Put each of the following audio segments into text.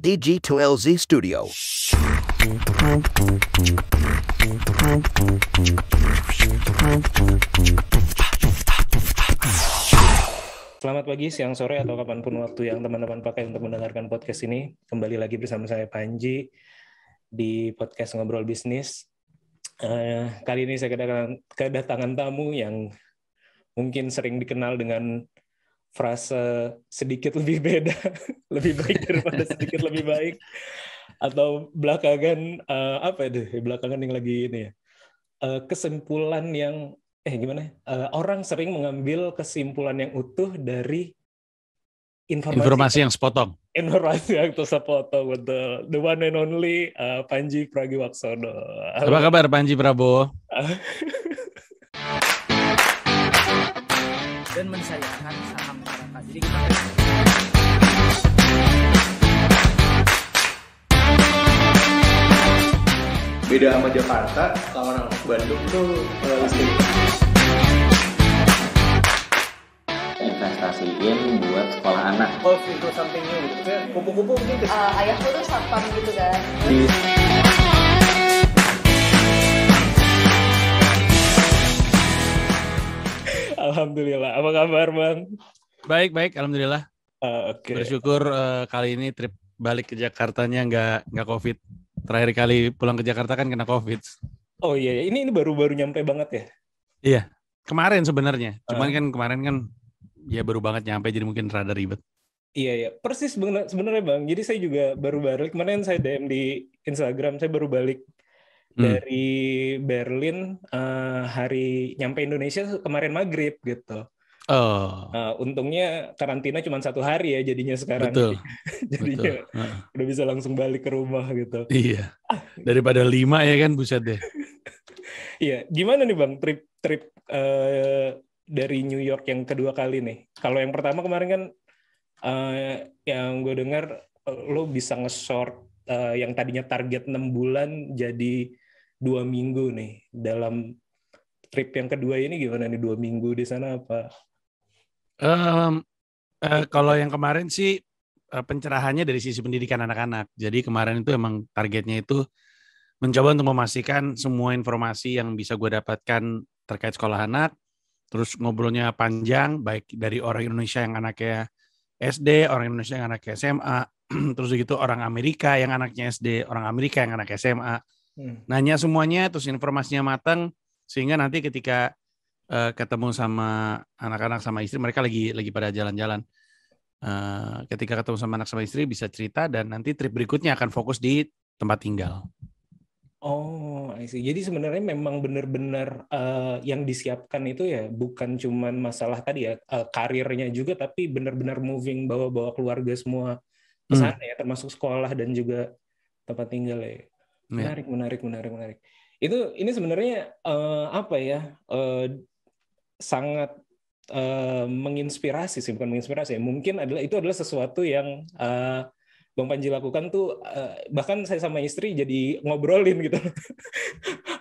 DG to LZ Studio. Selamat pagi, siang, sore, atau kapanpun waktu yang teman-teman pakai untuk mendengarkan podcast ini. Kembali lagi bersama saya Panji di podcast Ngobrol Bisnis. Kali ini saya kedatangan tamu yang mungkin sering dikenal dengan frase sedikit lebih beda, lebih baik daripada sedikit lebih baik, atau belakangan belakangan yang lagi ini ya, kesimpulan yang orang sering mengambil kesimpulan yang utuh dari informasi yang sepotong, betul. The one and only Panji Pragiwaksono. Apa kabar Panji Prabowo? Dan mensayangkan saham masyarakat. Jadi kita beda sama Jakarta, sama orang Bandung tuh investasiin buat sekolah anak. Oh, itu something new. Kupu-kupu mungkin. Ayahku tuh satpam gitu kan. Alhamdulillah. Apa kabar, Bang? Baik, alhamdulillah. Oke. Bersyukur kali ini trip balik ke Jakartanya nggak COVID. Terakhir kali pulang ke Jakarta kan kena COVID. Oh iya, ini baru nyampe banget ya? Iya, kemarin sebenarnya. Cuman kan kemarin kan ya baru banget nyampe, jadi mungkin rada ribet. Iya, persis sebenarnya Bang. Jadi saya juga baru balik. Kemarin saya DM di Instagram, saya baru balik dari Berlin hari nyampe Indonesia kemarin maghrib gitu. Oh. Untungnya karantina cuma 1 hari ya jadinya sekarang. Betul. Jadinya betul. Udah bisa langsung balik ke rumah gitu. Iya. Daripada 5 ya kan, buset deh. Iya. Gimana nih Bang trip dari New York yang kedua kali nih? Kalau yang pertama kemarin kan yang gue dengar lo bisa nge-short yang tadinya target 6 bulan jadi 2 minggu nih. Dalam trip yang kedua ini gimana nih, 2 minggu di sana apa? Kalau yang kemarin sih pencerahannya dari sisi pendidikan anak-anak. Jadi kemarin itu emang targetnya itu mencoba untuk memastikan semua informasi yang bisa gue dapatkan terkait sekolah anak. Terus ngobrolnya panjang, baik dari orang Indonesia yang anaknya SD, orang Indonesia yang anaknya SMA, terus gitu orang Amerika yang anaknya SD, orang Amerika yang anaknya SMA. Nanya semuanya, terus informasinya matang, sehingga nanti ketika ketemu sama anak-anak sama istri, mereka lagi pada jalan-jalan. Ketika ketemu sama anak sama istri bisa cerita, dan nanti trip berikutnya akan fokus di tempat tinggal. Oh, I see. Jadi sebenarnya memang benar-benar yang disiapkan itu ya bukan cuma masalah tadi ya karirnya juga, tapi benar-benar moving bawa-bawa keluarga semua ke sana ya, termasuk sekolah dan juga tempat tinggal ya. Menarik. Itu ini sebenarnya sangat menginspirasi sih, bukan menginspirasi ya. Mungkin adalah sesuatu yang Bang Panji lakukan tuh, bahkan saya sama istri jadi ngobrolin gitu.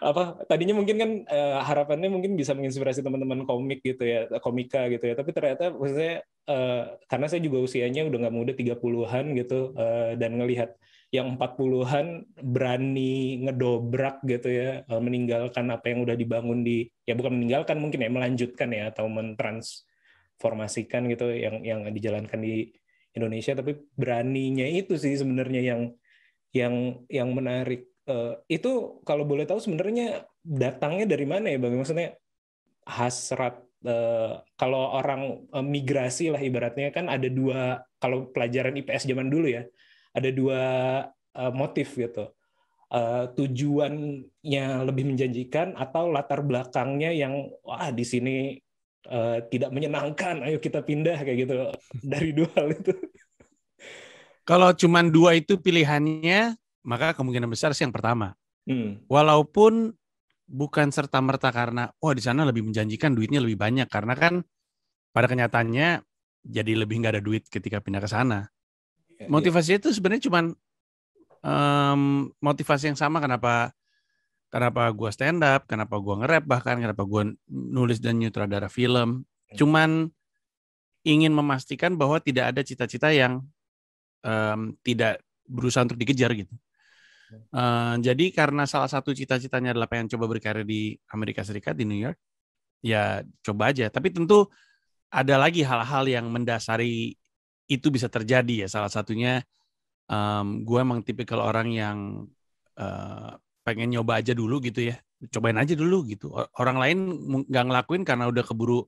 Apa tadinya mungkin kan harapannya mungkin bisa menginspirasi teman-teman komik gitu ya, komika gitu ya, tapi ternyata maksudnya karena saya juga usianya udah nggak muda, 30-an gitu, dan ngelihat yang 40-an berani ngedobrak gitu ya, meninggalkan apa yang udah dibangun di, ya bukan meninggalkan mungkin ya, melanjutkan ya, atau mentransformasikan gitu yang dijalankan di Indonesia, tapi beraninya itu sih sebenarnya yang menarik. Itu kalau boleh tahu sebenarnya datangnya dari mana ya Bang? Maksudnya hasrat. Kalau orang migrasi lah ibaratnya kan ada 2, kalau pelajaran IPS zaman dulu ya, ada 2 motif gitu, tujuannya lebih menjanjikan atau latar belakangnya yang wah di sini tidak menyenangkan, ayo kita pindah kayak gitu. Dari 2 hal itu, kalau cuman 2 itu pilihannya, maka kemungkinan besar sih yang pertama. Walaupun bukan serta-merta karena di sana lebih menjanjikan, duitnya lebih banyak, karena kan pada kenyataannya jadi lebih nggak ada duit ketika pindah ke sana. Motivasinya itu sebenarnya cuman motivasi yang sama, kenapa gue stand up, kenapa gue nge-rap, bahkan kenapa gue nulis dan sutradara film. Cuman ingin memastikan bahwa tidak ada cita-cita yang tidak berusaha untuk dikejar gitu. Jadi karena salah satu cita-citanya adalah pengen coba berkarir di Amerika Serikat, di New York, ya coba aja. Tapi tentu ada lagi hal-hal yang mendasari itu bisa terjadi ya. Salah satunya gue emang tipikal orang yang pengen nyoba aja dulu gitu ya. Cobain aja dulu gitu. Orang lain nggak ngelakuin karena udah keburu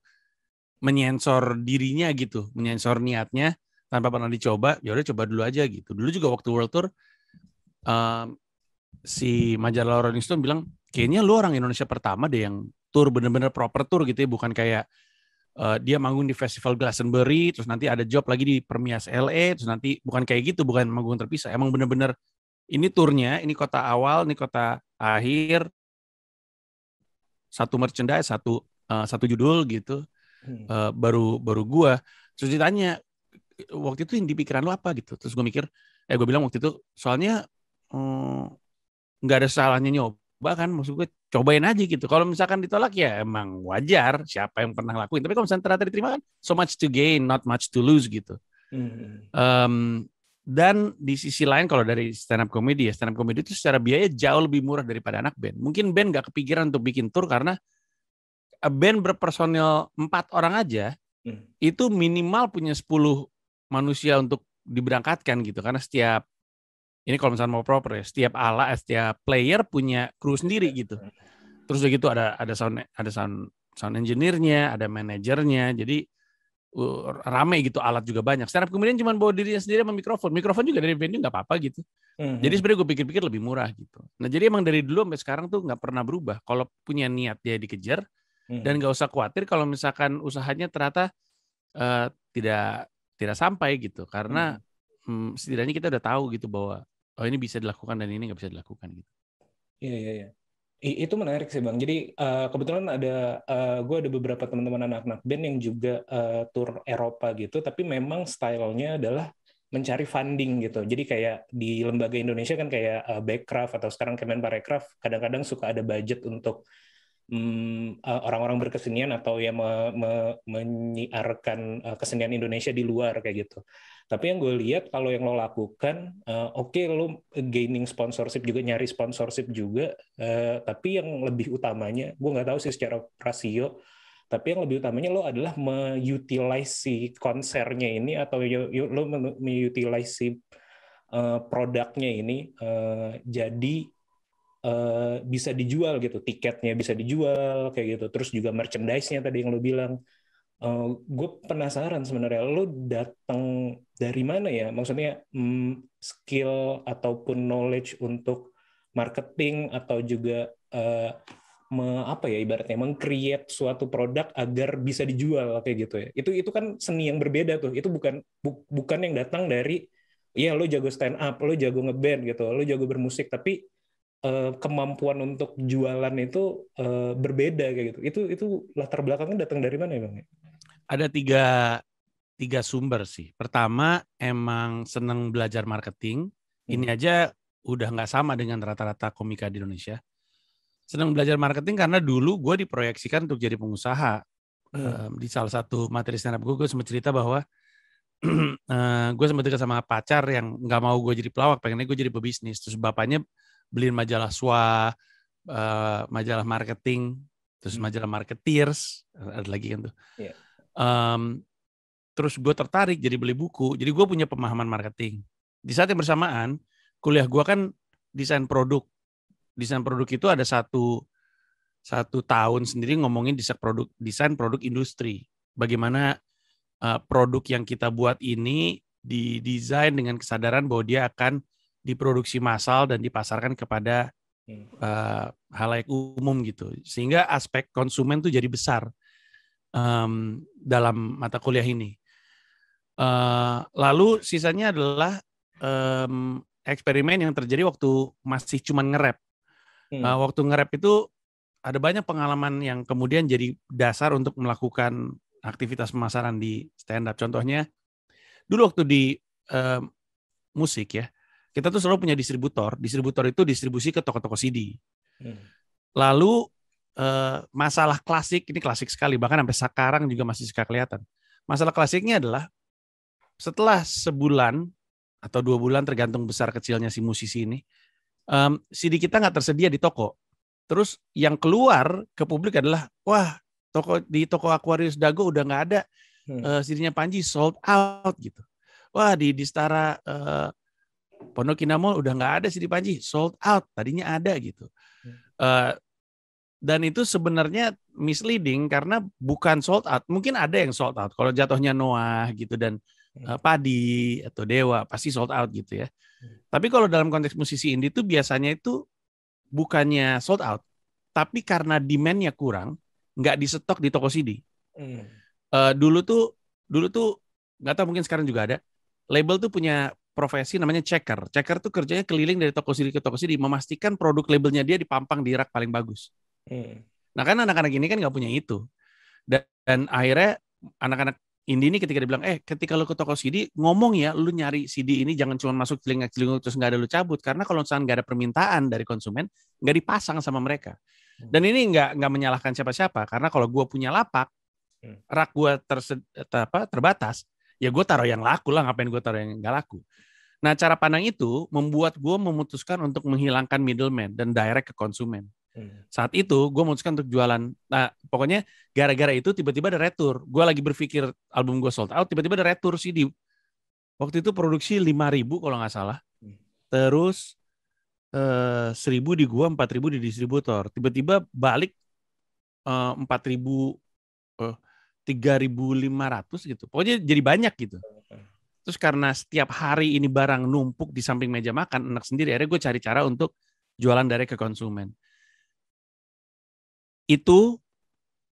menyensor dirinya gitu, menyensor niatnya tanpa pernah dicoba. Ya udah coba dulu aja gitu. Dulu juga waktu World Tour, si majalah Rolling Stone bilang kayaknya lu orang Indonesia pertama deh yang tour bener-bener proper tour gitu ya, bukan kayak dia manggung di festival Glastonbury terus nanti ada job lagi di Permias LA terus nanti, bukan kayak gitu, bukan manggung terpisah, emang bener-bener ini tournya, ini kota awal, ini kota akhir, satu merchandise, satu judul gitu. Baru gua terus ditanya waktu itu yang di pikiran lu apa gitu, terus gua mikir, gue bilang waktu itu soalnya nggak ada salahnya nyoba kan, maksud gue cobain aja gitu. Kalau misalkan ditolak ya emang wajar, siapa yang pernah lakuin. Tapi kalau misalkan ternyata diterima kan, so much to gain, not much to lose gitu. Dan di sisi lain kalau dari stand up comedy itu secara biaya jauh lebih murah daripada anak band. Mungkin band nggak kepikiran untuk bikin tour karena band berpersonel 4 orang aja itu minimal punya 10 manusia untuk diberangkatkan gitu, karena setiap ini kalau misalnya mau proper ya, setiap player punya kru sendiri gitu. Terus udah gitu ada sound engineer-nya, ada manajernya, jadi rame gitu, alat juga banyak. Stand up kemudian cuma bawa dirinya sendiri sama mikrofon juga dari venue, nggak apa-apa gitu. Jadi sebenarnya gue pikir-pikir lebih murah gitu. Nah jadi emang dari dulu sampai sekarang tuh nggak pernah berubah. Kalau punya niat dia dikejar, dan nggak usah khawatir kalau misalkan usahanya ternyata tidak sampai gitu, karena setidaknya kita udah tahu gitu bahwa oh ini bisa dilakukan dan ini nggak bisa dilakukan gitu. Iya. Itu menarik sih Bang. Jadi kebetulan gue ada beberapa teman-teman anak-anak band yang juga tour Eropa gitu, tapi memang stylenya adalah mencari funding gitu. Jadi kayak di lembaga Indonesia kan kayak Backcraft atau sekarang Kemenparekraf, kadang-kadang suka ada budget untuk orang-orang berkesenian atau yang menyiarkan kesenian Indonesia di luar kayak gitu. Tapi yang gue lihat kalau yang lo lakukan, oke, lo gaining sponsorship juga, nyari sponsorship juga, tapi yang lebih utamanya, gue nggak tahu sih secara rasio, tapi yang lebih utamanya lo adalah me-utilize si konsernya ini atau lo me-utilize si produknya ini, jadi bisa dijual gitu, tiketnya bisa dijual kayak gitu, terus juga merchandise-nya tadi yang lo bilang. Gue penasaran sebenarnya lo datang dari mana ya, maksudnya skill ataupun knowledge untuk marketing atau juga ibaratnya meng-create suatu produk agar bisa dijual kayak gitu ya. Itu kan seni yang berbeda tuh, itu bukan yang datang dari ya lo jago stand up, lo jago ngeband gitu, lo jago bermusik, tapi kemampuan untuk jualan itu berbeda kayak gitu. Itu latar belakangnya datang dari mana ya Bang? Ada tiga sumber sih. Pertama emang seneng belajar marketing. Ini aja udah nggak sama dengan rata-rata komika di Indonesia. Seneng belajar marketing karena dulu gue diproyeksikan untuk jadi pengusaha. Di salah satu materi stand up gue sempat cerita bahwa gue sempat dekat sama pacar yang nggak mau gue jadi pelawak, pengennya gue jadi pebisnis. Terus bapaknya beliin majalah SWA, majalah marketing, terus majalah marketeers, ada lagi kan tuh. Yeah. Terus gue tertarik jadi beli buku, jadi gue punya pemahaman marketing. Di saat yang bersamaan, kuliah gue kan desain produk. Desain produk itu ada satu tahun sendiri ngomongin desain produk industri. Bagaimana produk yang kita buat ini didesain dengan kesadaran bahwa dia akan diproduksi massal dan dipasarkan kepada halayak umum gitu, sehingga aspek konsumen tuh jadi besar dalam mata kuliah ini. Lalu sisanya adalah eksperimen yang terjadi waktu masih cuman nge-rap. Waktu nge-rap itu ada banyak pengalaman yang kemudian jadi dasar untuk melakukan aktivitas pemasaran di stand up. Contohnya dulu waktu di musik ya, kita tuh selalu punya distributor. Distributor itu distribusi ke toko-toko CD. Lalu masalah klasik, ini klasik sekali, bahkan sampai sekarang juga masih suka kelihatan. Masalah klasiknya adalah setelah sebulan atau 2 bulan tergantung besar kecilnya si musisi ini, CD kita nggak tersedia di toko. Terus yang keluar ke publik adalah, wah di toko Aquarius Dago udah nggak ada, CD-nya Panji sold out gitu. Wah di Stara Pondok Indah udah nggak ada CD Panji, sold out, tadinya ada gitu. Dan itu sebenarnya misleading karena bukan sold out. Mungkin ada yang sold out. Kalau jatuhnya Noah gitu dan Padi atau Dewa pasti sold out gitu ya. Tapi kalau dalam konteks musisi indie itu biasanya itu bukannya sold out, tapi karena demand-nya kurang, nggak disetok di toko CD. Dulu tuh nggak tahu mungkin sekarang juga ada. Label tuh punya profesi namanya checker. Checker tuh kerjanya keliling dari toko CD ke toko CD, memastikan produk labelnya dia dipampang di rak paling bagus. Nah kan anak-anak ini kan nggak punya itu. Dan akhirnya anak-anak indie ini ketika dibilang, ketika lu ke toko CD, ngomong ya lu nyari CD ini, jangan cuma masuk celingak-celinguk terus nggak ada lu cabut. Karena kalau misalnya nggak ada permintaan dari konsumen, nggak dipasang sama mereka. Dan ini nggak menyalahkan siapa-siapa. Karena kalau gue punya lapak, rak gue terbatas, ya gue taruh yang laku lah, ngapain gue taruh yang nggak laku. Nah cara pandang itu membuat gue memutuskan untuk menghilangkan middleman dan direct ke konsumen. Saat itu gue memutuskan untuk jualan. Nah pokoknya gara-gara itu tiba-tiba ada retur. Gue lagi berpikir album gue sold out, tiba-tiba ada retur CD. Waktu itu produksi 5.000 kalau nggak salah. Terus 1.000 di gue, 4.000 di distributor. Tiba-tiba balik 4.000... 3.500 gitu. Pokoknya jadi banyak gitu. Terus karena setiap hari ini barang numpuk di samping meja makan anak sendiri, akhirnya gue cari cara untuk jualan dari ke konsumen. Itu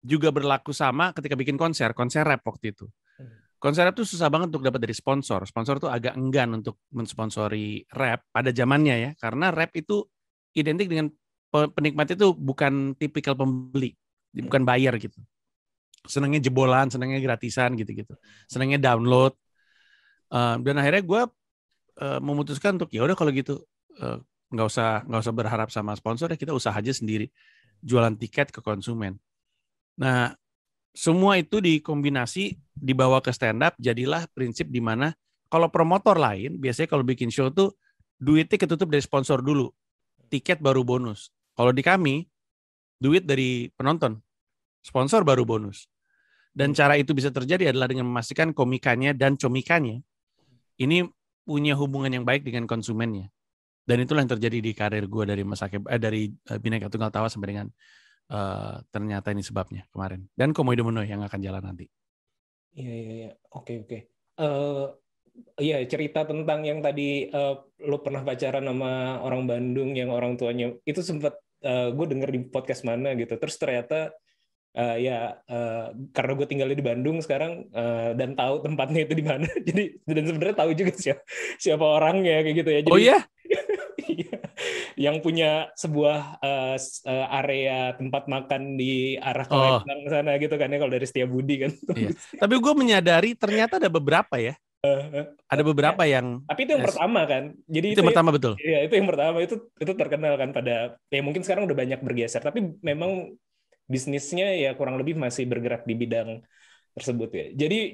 juga berlaku sama ketika bikin konser rap waktu itu. Konser rap tuh susah banget untuk dapat dari sponsor. Sponsor tuh agak enggan untuk mensponsori rap pada zamannya ya. Karena rap itu identik dengan penikmatnya tuh bukan tipikal pembeli, bukan buyer gitu. Senangnya jebolan, senangnya gratisan gitu-gitu, senangnya download. Dan akhirnya gue memutuskan untuk ya udah kalau gitu nggak usah berharap sama sponsor ya, kita usaha aja sendiri jualan tiket ke konsumen. Nah semua itu dikombinasi dibawa ke stand up, jadilah prinsip di mana kalau promotor lain biasanya kalau bikin show tuh duitnya ketutup dari sponsor dulu, tiket baru bonus. Kalau di kami duit dari penonton, sponsor baru bonus. Dan cara itu bisa terjadi adalah dengan memastikan komikanya dan comikanya ini punya hubungan yang baik dengan konsumennya. Dan itulah yang terjadi di karir gue dari dari Bineka Tunggal Tawa sampai dengan ternyata ini sebabnya kemarin. Dan Komodo Mono yang akan jalan nanti. Iya. Oke. Iya, cerita tentang yang tadi lo pernah pacaran sama orang Bandung yang orang tuanya itu sempat gue denger di podcast mana gitu. Terus ternyata karena gue tinggalnya di Bandung sekarang dan tahu tempatnya itu di mana, jadi dan sebenarnya tahu juga siapa orangnya kayak gitu ya. Jadi, oh ya, yang punya sebuah area tempat makan di arah Palembang sana gitu kan ya, kalau dari Setiabudi kan. Iya. Tapi gue menyadari ternyata ada beberapa ya. Ada beberapa yang tapi itu yang pertama kan, jadi itu pertama betul. Iya itu yang pertama itu terkenal kan pada ya mungkin sekarang udah banyak bergeser tapi memang bisnisnya ya kurang lebih masih bergerak di bidang tersebut ya. Jadi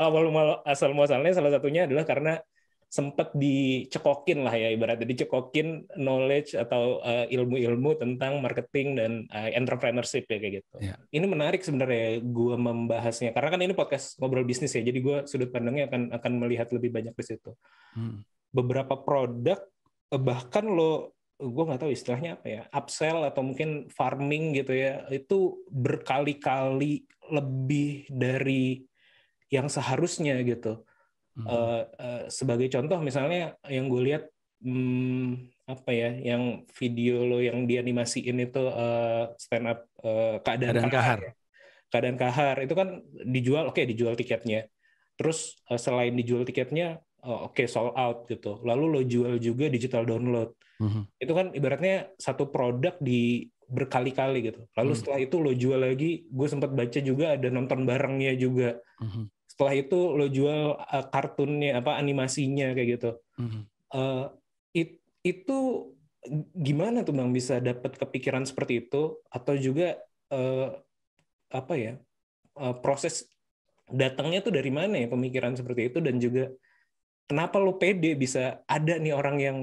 awal asal muasalnya salah satunya adalah karena sempat dicekokin lah ya, ibaratnya dicekokin knowledge atau ilmu-ilmu tentang marketing dan entrepreneurship ya kayak gitu. Ya. Ini menarik sebenarnya gue membahasnya karena kan ini podcast ngobrol bisnis ya. Jadi gue sudut pandangnya akan melihat lebih banyak di situ. Beberapa produk bahkan gue nggak tahu istilahnya apa ya, upsell atau mungkin farming gitu ya, itu berkali-kali lebih dari yang seharusnya gitu. Sebagai contoh misalnya yang gue lihat yang video lo yang dianimasiin itu stand up keadaan kahar. Keadaan kahar itu kan dijual, dijual tiketnya. Terus selain dijual tiketnya, sold out gitu. Lalu lo jual juga digital download. Itu kan ibaratnya satu produk di berkali-kali gitu. Lalu setelah itu lo jual lagi, gue sempat baca juga ada nonton barengnya juga. Setelah itu lo jual kartunnya, animasinya kayak gitu. Itu gimana tuh Bang bisa dapat kepikiran seperti itu? Atau juga proses datangnya tuh dari mana ya pemikiran seperti itu dan juga kenapa lu pede bisa ada nih orang yang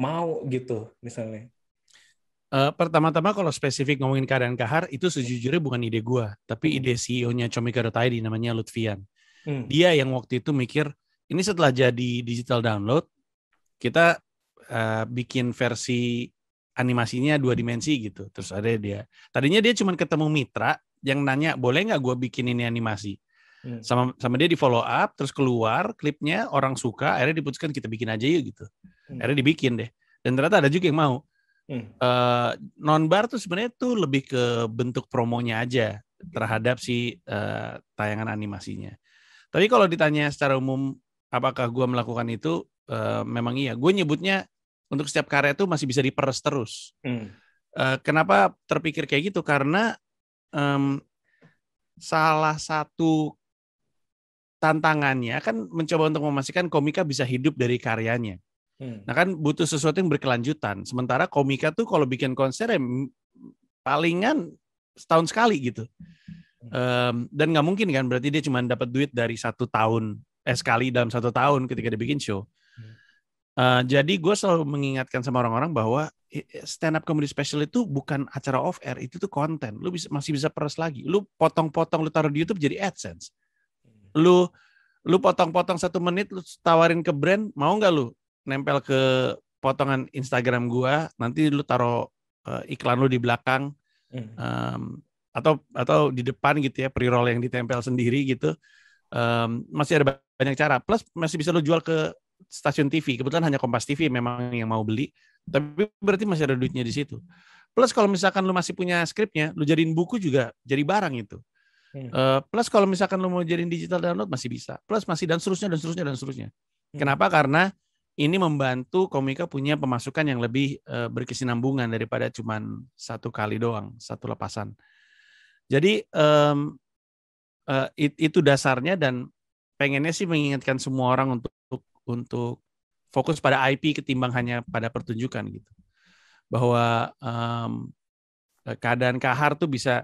mau gitu misalnya? Pertama-tama kalau spesifik ngomongin keadaan kahar, itu sejujurnya bukan ide gue, tapi ide CEO-nya Comika.id namanya Lutfian. Dia yang waktu itu mikir, ini setelah jadi digital download, kita bikin versi animasinya 2 dimensi gitu. Terus ada dia, tadinya dia cuma ketemu mitra yang nanya, boleh nggak gue bikin ini animasi? Sama dia di follow up, terus keluar klipnya, orang suka, akhirnya diputuskan kita bikin aja yuk gitu. Akhirnya dibikin deh, dan ternyata ada juga yang mau. Non-bar tuh sebenarnya tuh lebih ke bentuk promonya aja terhadap si tayangan animasinya. Tapi kalau ditanya secara umum apakah gue melakukan itu, memang iya. Gue nyebutnya untuk setiap karya tuh masih bisa diperes terus. Kenapa terpikir kayak gitu? Karena salah satu tantangannya kan mencoba untuk memastikan Komika bisa hidup dari karyanya. Nah kan butuh sesuatu yang berkelanjutan. Sementara Komika tuh kalau bikin konser ya palingan setahun sekali gitu. Dan nggak mungkin kan, berarti dia cuma dapat duit dari 1 tahun sekali dalam 1 tahun ketika dia bikin show. Jadi gue selalu mengingatkan sama orang-orang bahwa stand up comedy special itu bukan acara off air, itu tuh konten. Lu bisa, masih bisa peres lagi. Lu potong-potong, lu taruh di YouTube jadi AdSense. Lu potong-potong 1 menit, lu tawarin ke brand, mau nggak lu nempel ke potongan Instagram gua, nanti lu taruh iklan lu di belakang, atau di depan gitu ya, pre-roll yang ditempel sendiri gitu. Masih ada banyak cara, plus masih bisa lu jual ke stasiun TV. Kebetulan hanya Kompas TV memang yang mau beli, tapi berarti masih ada duitnya di situ. Plus kalau misalkan lu masih punya skripnya, lu jadiin buku juga jadi barang itu. Plus kalau misalkan lu mau jadiin digital download masih bisa. Plus masih, dan seterusnya, dan seterusnya, dan seterusnya. Kenapa? Karena ini membantu Komika punya pemasukan yang lebih berkesinambungan daripada cuman 1 kali doang, 1 lepasan. Jadi itu dasarnya, dan pengennya sih mengingatkan semua orang untuk fokus pada IP ketimbang hanya pada pertunjukan gitu. Bahwa keadaan kahar tuh bisa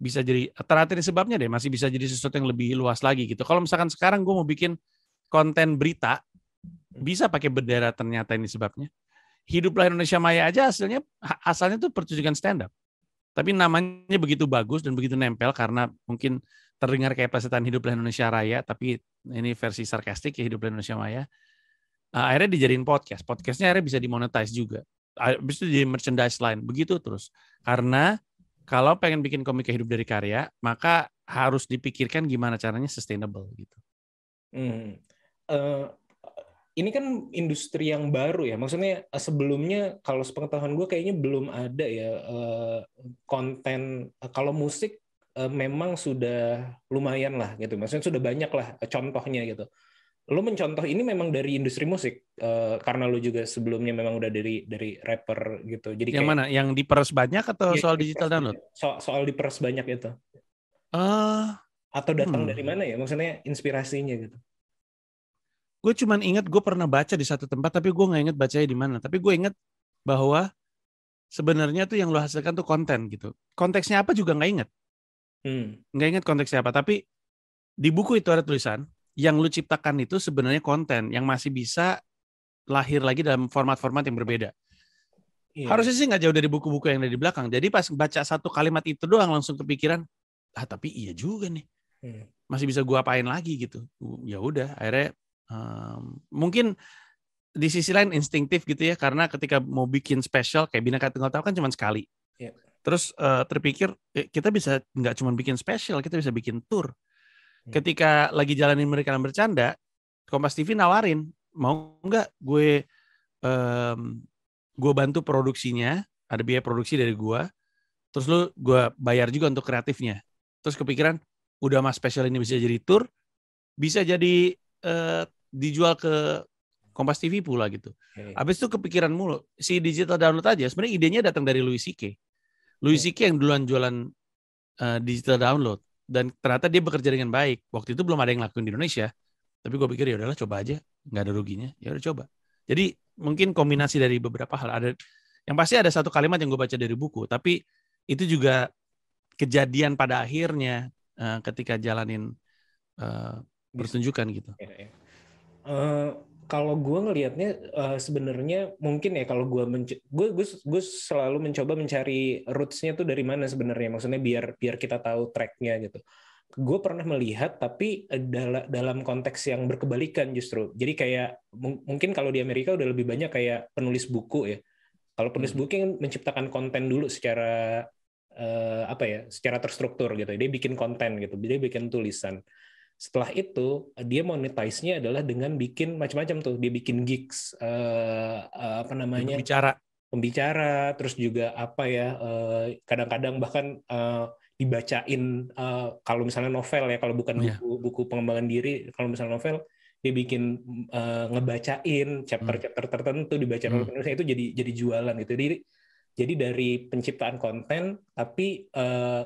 jadi terakhir sebabnya deh, masih bisa jadi sesuatu yang lebih luas lagi gitu. Kalau misalkan sekarang gue mau bikin konten berita, bisa pakai bendera ternyata ini sebabnya. Hiduplah Indonesia Maya aja asalnya tuh pertunjukan stand up. Tapi namanya begitu bagus dan begitu nempel karena mungkin terdengar kayak plesetan Hiduplah Indonesia Raya, tapi ini versi sarkastik ya, Hiduplah Indonesia Maya. Akhirnya dijadiin podcast. Podcastnya akhirnya bisa dimonetize juga. Habis itu jadi merchandise line. Begitu terus. Karena kalau pengen bikin Komika hidup dari karya, maka harus dipikirkan gimana caranya sustainable gitu. Ini kan industri yang baru ya, maksudnya sebelumnya kalau sepengetahuan gue kayaknya belum ada ya konten. Kalau musik memang sudah lumayan lah gitu, maksudnya sudah banyak lah contohnya gitu. Lo mencontoh ini memang dari industri musik, karena lo juga sebelumnya memang udah dari rapper gitu. Jadi yang kayak, mana? Yang diperes banyak atau ya, soal digital download? Soal diperes banyak itu. Atau datang dari mana ya? Maksudnya inspirasinya gitu. Gue cuman ingat gue pernah baca di satu tempat, tapi gue nggak ingat bacanya di mana. Tapi gue ingat bahwa sebenarnya tuh yang lo hasilkan tuh konten gitu. Konteksnya apa juga nggak ingat. Nggak ingat konteksnya apa. Tapi di buku itu ada tulisan yang lo ciptakan itu sebenarnya konten yang masih bisa lahir lagi dalam format-format yang berbeda. Harusnya sih nggak jauh dari buku-buku yang ada di belakang. Jadi pas baca satu kalimat itu doang langsung kepikiran, tapi iya juga nih. Masih bisa gue apain lagi gitu. Ya udah, akhirnya mungkin di sisi lain instinktif gitu ya, karena ketika mau bikin special kayak Bineka Tunggal Tawa kan cuma sekali. Terus terpikir kita bisa nggak cuma bikin special, kita bisa bikin tour. Ketika lagi jalanin Mereka Bercanda, Kompas TV nawarin, mau nggak gue bantu produksinya, ada biaya produksi dari gue, terus gue bayar juga untuk kreatifnya. Terus kepikiran udah mas, special ini bisa jadi tour, bisa jadi dijual ke Kompas TV pula gitu. Abis itu kepikiran mulu si digital download aja. Sebenarnya idenya datang dari Louis C.K. yang duluan jualan digital download, dan ternyata dia bekerja dengan baik. Waktu itu belum ada yang lakuin di Indonesia, tapi gue pikir ya udahlah coba aja, nggak ada ruginya, ya udah coba. Jadi mungkin kombinasi dari beberapa hal. Ada yang pasti ada satu kalimat yang gue baca dari buku, tapi itu juga kejadian pada akhirnya ketika jalanin pertunjukan gitu. Kalau gue ngelihatnya sebenarnya mungkin ya kalau gue selalu mencoba mencari roots-nya tuh dari mana sebenarnya, maksudnya biar kita tahu track-nya gitu. Gue pernah melihat tapi dalam konteks yang berkebalikan justru. Jadi kayak mungkin kalau di Amerika udah lebih banyak kayak penulis buku ya. Kalau penulis buku yang menciptakan konten dulu secara secara terstruktur gitu. Dia bikin konten gitu, dia bikin tulisan. Setelah itu dia monetize-nya adalah dengan bikin macam-macam tuh, dia bikin gigs, pembicara, terus juga kadang-kadang bahkan dibacain kalau misalnya novel ya, kalau bukan buku pengembangan diri, kalau misalnya novel dia bikin ngebacain chapter-chapter tertentu dibaca oleh penulisnya, itu jadi jualan gitu. Jadi dari penciptaan konten, tapi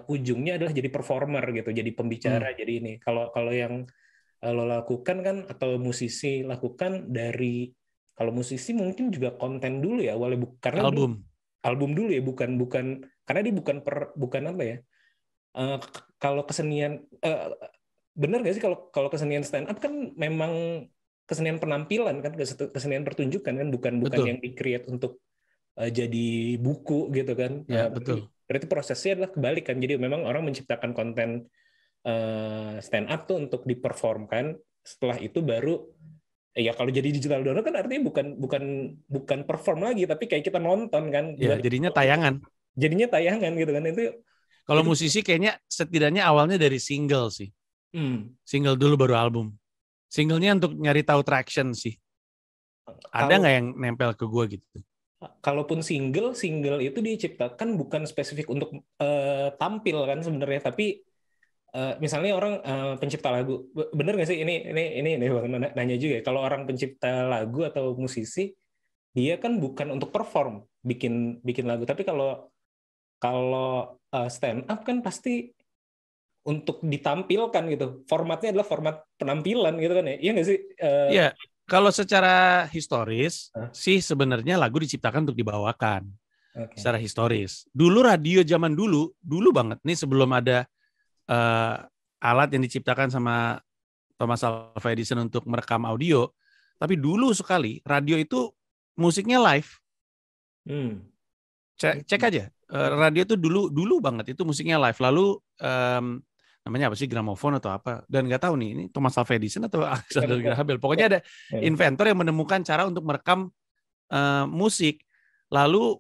ujungnya adalah jadi performer gitu, jadi pembicara, jadi ini. Kalau yang lo lakukan kan, atau musisi lakukan dari, kalau musisi mungkin juga konten dulu ya, awalnya karena album dulu ya, bukan karena dia bukan apa ya? Kalau kesenian, benar nggak sih kalau kesenian stand up kan memang kesenian penampilan kan, kesenian pertunjukan kan, bukan yang di-create untuk jadi buku gitu kan. Ya, betul. Berarti prosesnya adalah kebalik kan. Jadi memang orang menciptakan konten stand up tuh untuk diperformkan. Setelah itu baru ya kalau jadi digital donor kan artinya bukan perform lagi, tapi kayak kita nonton kan. Ya, jadinya tayangan. Gitu kan itu. Kalau musisi kayaknya setidaknya awalnya dari single sih. Single dulu baru album. Singlenya untuk nyari tahu traction sih. Ada nggak yang nempel ke gua gitu? Kalaupun single itu diciptakan bukan spesifik untuk tampil kan sebenarnya, tapi misalnya orang pencipta lagu, bener nggak sih ini nanya juga ya, kalau orang pencipta lagu atau musisi dia kan bukan untuk perform bikin lagu, tapi kalau stand up kan pasti untuk ditampilkan gitu, formatnya adalah format penampilan gitu kan ya, iya nggak sih? Iya. Kalau secara historis sih sebenarnya lagu diciptakan untuk dibawakan. Okay. Secara historis. Dulu radio zaman dulu banget nih sebelum ada alat yang diciptakan sama Thomas Alva Edison untuk merekam audio. Tapi dulu sekali radio itu musiknya live. Cek aja. Radio itu dulu banget itu musiknya live. Lalu namanya apa sih, gramofon atau apa, dan nggak tahu nih ini Thomas Alva Edison atau Alexander Graham Bell, pokoknya ada inventor yang menemukan cara untuk merekam musik, lalu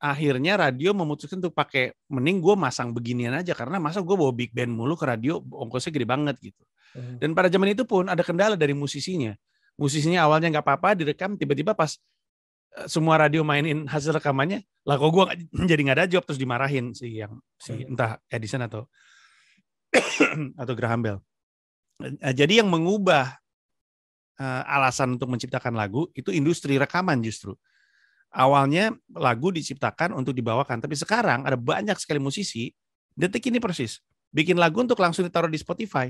akhirnya radio memutuskan untuk pakai, mending gue masang beginian aja karena masa gue bawa big band mulu ke radio ongkosnya gede banget gitu. Dan pada zaman itu pun ada kendala dari musisinya awalnya nggak apa-apa direkam, tiba-tiba pas semua radio mainin hasil rekamannya lah kok gue jadi nggak ada job, terus dimarahin si yang entah Edison atau Graham Bell. Jadi yang mengubah alasan untuk menciptakan lagu itu industri rekaman justru. Awalnya lagu diciptakan untuk dibawakan, tapi sekarang ada banyak sekali musisi detik ini persis bikin lagu untuk langsung ditaruh di Spotify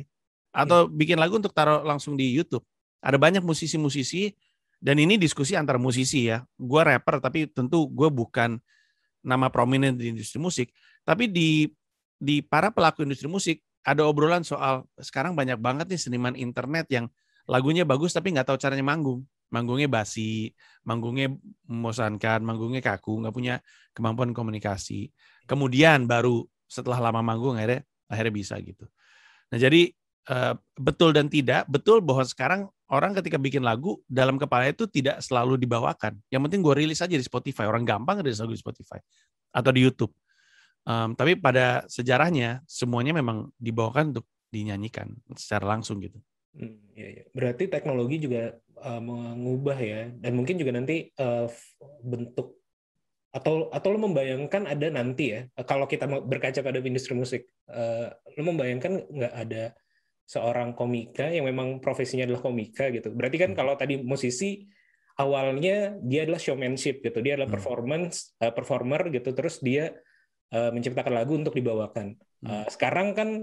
atau bikin lagu untuk taruh langsung di YouTube. Ada banyak musisi-musisi, dan ini diskusi antar musisi ya. Gua rapper tapi tentu gue bukan nama prominent di industri musik, tapi di para pelaku industri musik ada obrolan soal sekarang banyak banget nih seniman internet yang lagunya bagus tapi nggak tahu caranya manggungnya basi, manggungnya membosankan, manggungnya kaku, nggak punya kemampuan komunikasi. Kemudian baru setelah lama manggung akhirnya bisa gitu. Nah jadi betul dan tidak betul bahwa sekarang orang ketika bikin lagu dalam kepala itu tidak selalu dibawakan. Yang penting gue rilis aja di Spotify, orang gampang rilis lagu di Spotify atau di YouTube. Tapi pada sejarahnya semuanya memang dibawakan untuk dinyanyikan secara langsung gitu. Ya. Berarti teknologi juga mengubah ya, dan mungkin juga nanti bentuk atau lo membayangkan ada nanti ya, kalau kita berkaca pada industri musik, lo membayangkan nggak ada seorang komika yang memang profesinya adalah komika gitu. Berarti kan kalau tadi musisi awalnya dia adalah showmanship gitu, dia adalah performer gitu, terus dia menciptakan lagu untuk dibawakan. Sekarang kan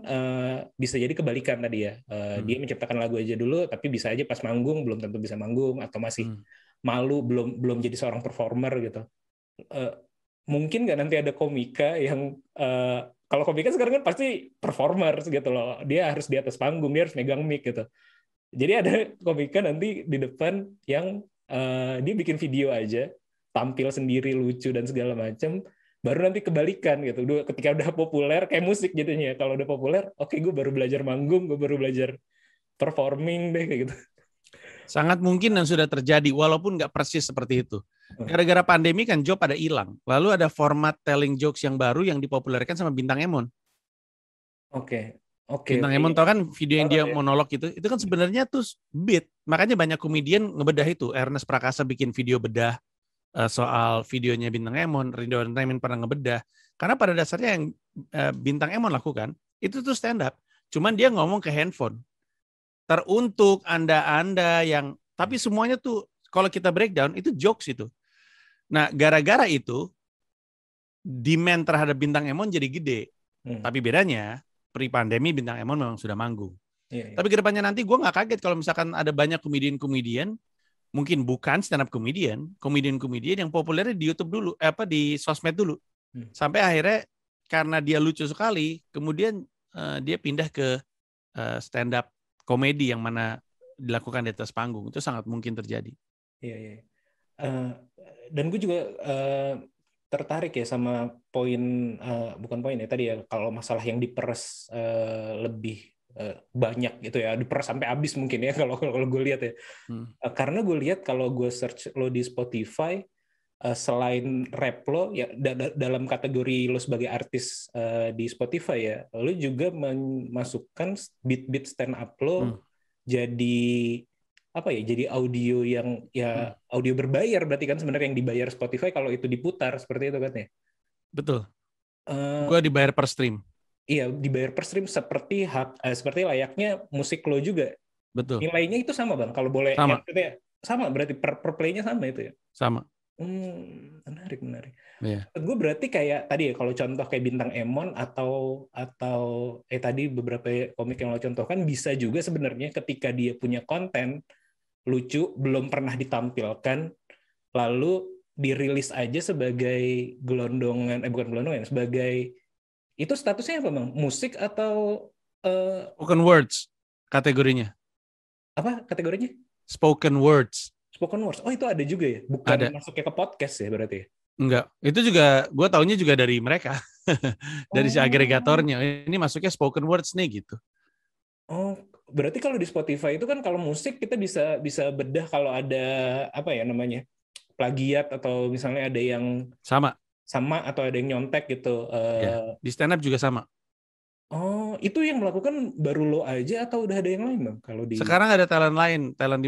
bisa jadi kebalikan tadi ya. Dia menciptakan lagu aja dulu, tapi bisa aja pas manggung belum tentu bisa manggung, atau masih malu, belum jadi seorang performer gitu. Mungkin nggak nanti ada komika yang kalau komika sekarang kan pasti performer gitu loh. Dia harus di atas panggung, dia harus megang mic gitu. Jadi ada komika nanti di depan yang dia bikin video aja, tampil sendiri, lucu, dan segala macam, baru nanti kebalikan gitu. Ketika udah populer, kayak musik jadinya. Kalau udah populer, oke, gue baru belajar manggung, gue baru belajar performing deh, kayak gitu. Sangat mungkin dan sudah terjadi, walaupun nggak persis seperti itu. Gara-gara pandemi kan job ada hilang. Lalu ada format telling jokes yang baru yang dipopulerkan sama Bintang Emon. Oke. Bintang Emon tau kan video yang dia monolog gitu. Itu kan sebenarnya tuh bit. Makanya banyak komedian ngebedah itu. Ernest Prakasa bikin video bedah soal videonya Bintang Emon. Rindo Entertainment pernah ngebedah. Karena pada dasarnya yang Bintang Emon lakukan, itu tuh stand up. Cuman dia ngomong ke handphone. Teruntuk Anda-Anda yang... Tapi semuanya tuh, kalau kita breakdown, itu jokes itu. Nah, gara-gara itu, demand terhadap Bintang Emon jadi gede. Tapi bedanya, pre-pandemi Bintang Emon memang sudah manggung. Tapi kedepannya nanti gue nggak kaget kalau misalkan ada banyak komedian-komedian, mungkin bukan stand-up komedian yang populernya di YouTube dulu, di sosmed dulu. Sampai akhirnya, karena dia lucu sekali, kemudian dia pindah ke stand-up komedi yang mana dilakukan di atas panggung. Itu sangat mungkin terjadi. Iya. Dan gue juga tertarik ya sama kalau masalah yang diperes lebih banyak gitu ya, diperes sampai habis mungkin ya kalau gue lihat ya. Karena gue lihat kalau gue search lo di Spotify, selain rap lo, ya dalam kategori lo sebagai artis di Spotify ya, lo juga memasukkan beat-beat stand up lo jadi audio yang audio berbayar, berarti kan sebenarnya yang dibayar Spotify kalau itu diputar seperti itu kan ya. Betul. Gua dibayar per stream. Iya, dibayar per stream seperti layaknya musik lo juga. Betul. Nilainya itu sama Bang, kalau boleh sama. Sama berarti per play-nya sama itu ya. Sama. Menarik. Yeah. Gue berarti kayak tadi ya, kalau contoh kayak Bintang Emon atau tadi beberapa komik yang lo contohkan bisa juga sebenarnya ketika dia punya konten lucu belum pernah ditampilkan lalu dirilis aja sebagai gelondongan sebagai itu statusnya apa Bang? Musik atau spoken words kategorinya? Apa kategorinya? Spoken words. Oh, itu ada juga ya? Bukan ada. Masuknya ke podcast ya berarti? Enggak. Itu juga, gue taunya juga dari mereka. Dari si agregatornya. Ini masuknya spoken words nih gitu. Oh, berarti kalau di Spotify itu kan kalau musik kita bisa bedah kalau ada plagiat atau misalnya ada yang sama atau ada yang nyontek gitu. Ya. Di stand up juga sama. Oh, itu yang melakukan baru lo aja atau udah ada yang lain Bang? Kalau di sekarang ada talent lain, talent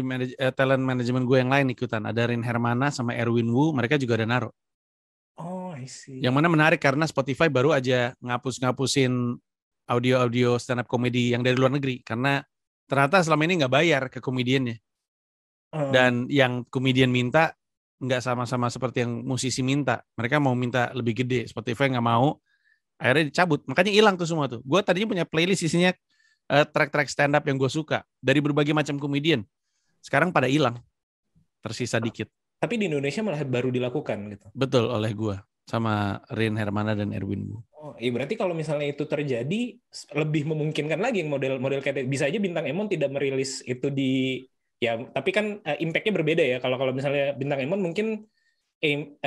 manajemen gue yang lain ikutan. Ada Rin Hermana sama Erwin Wu, mereka juga ada naro. Oh, I see. Yang mana menarik karena Spotify baru aja ngapus-ngapusin audio stand up comedy yang dari luar negeri karena ternyata selama ini nggak bayar ke komediannya. Dan yang komedian minta nggak sama-sama seperti yang musisi minta. Mereka mau minta lebih gede, Spotify nggak mau. Akhirnya dicabut, makanya hilang tuh semua tuh. Gue tadinya punya playlist isinya track-track stand up yang gue suka dari berbagai macam komedian. Sekarang pada hilang, tersisa dikit. Tapi di Indonesia malah baru dilakukan gitu. Betul, oleh gue sama Rin Hermana dan Erwin Wu. Oh, iya berarti kalau misalnya itu terjadi lebih memungkinkan lagi model kayak bisa aja Bintang Emon tidak merilis itu di tapi kan impact-nya berbeda ya. Kalau misalnya Bintang Emon mungkin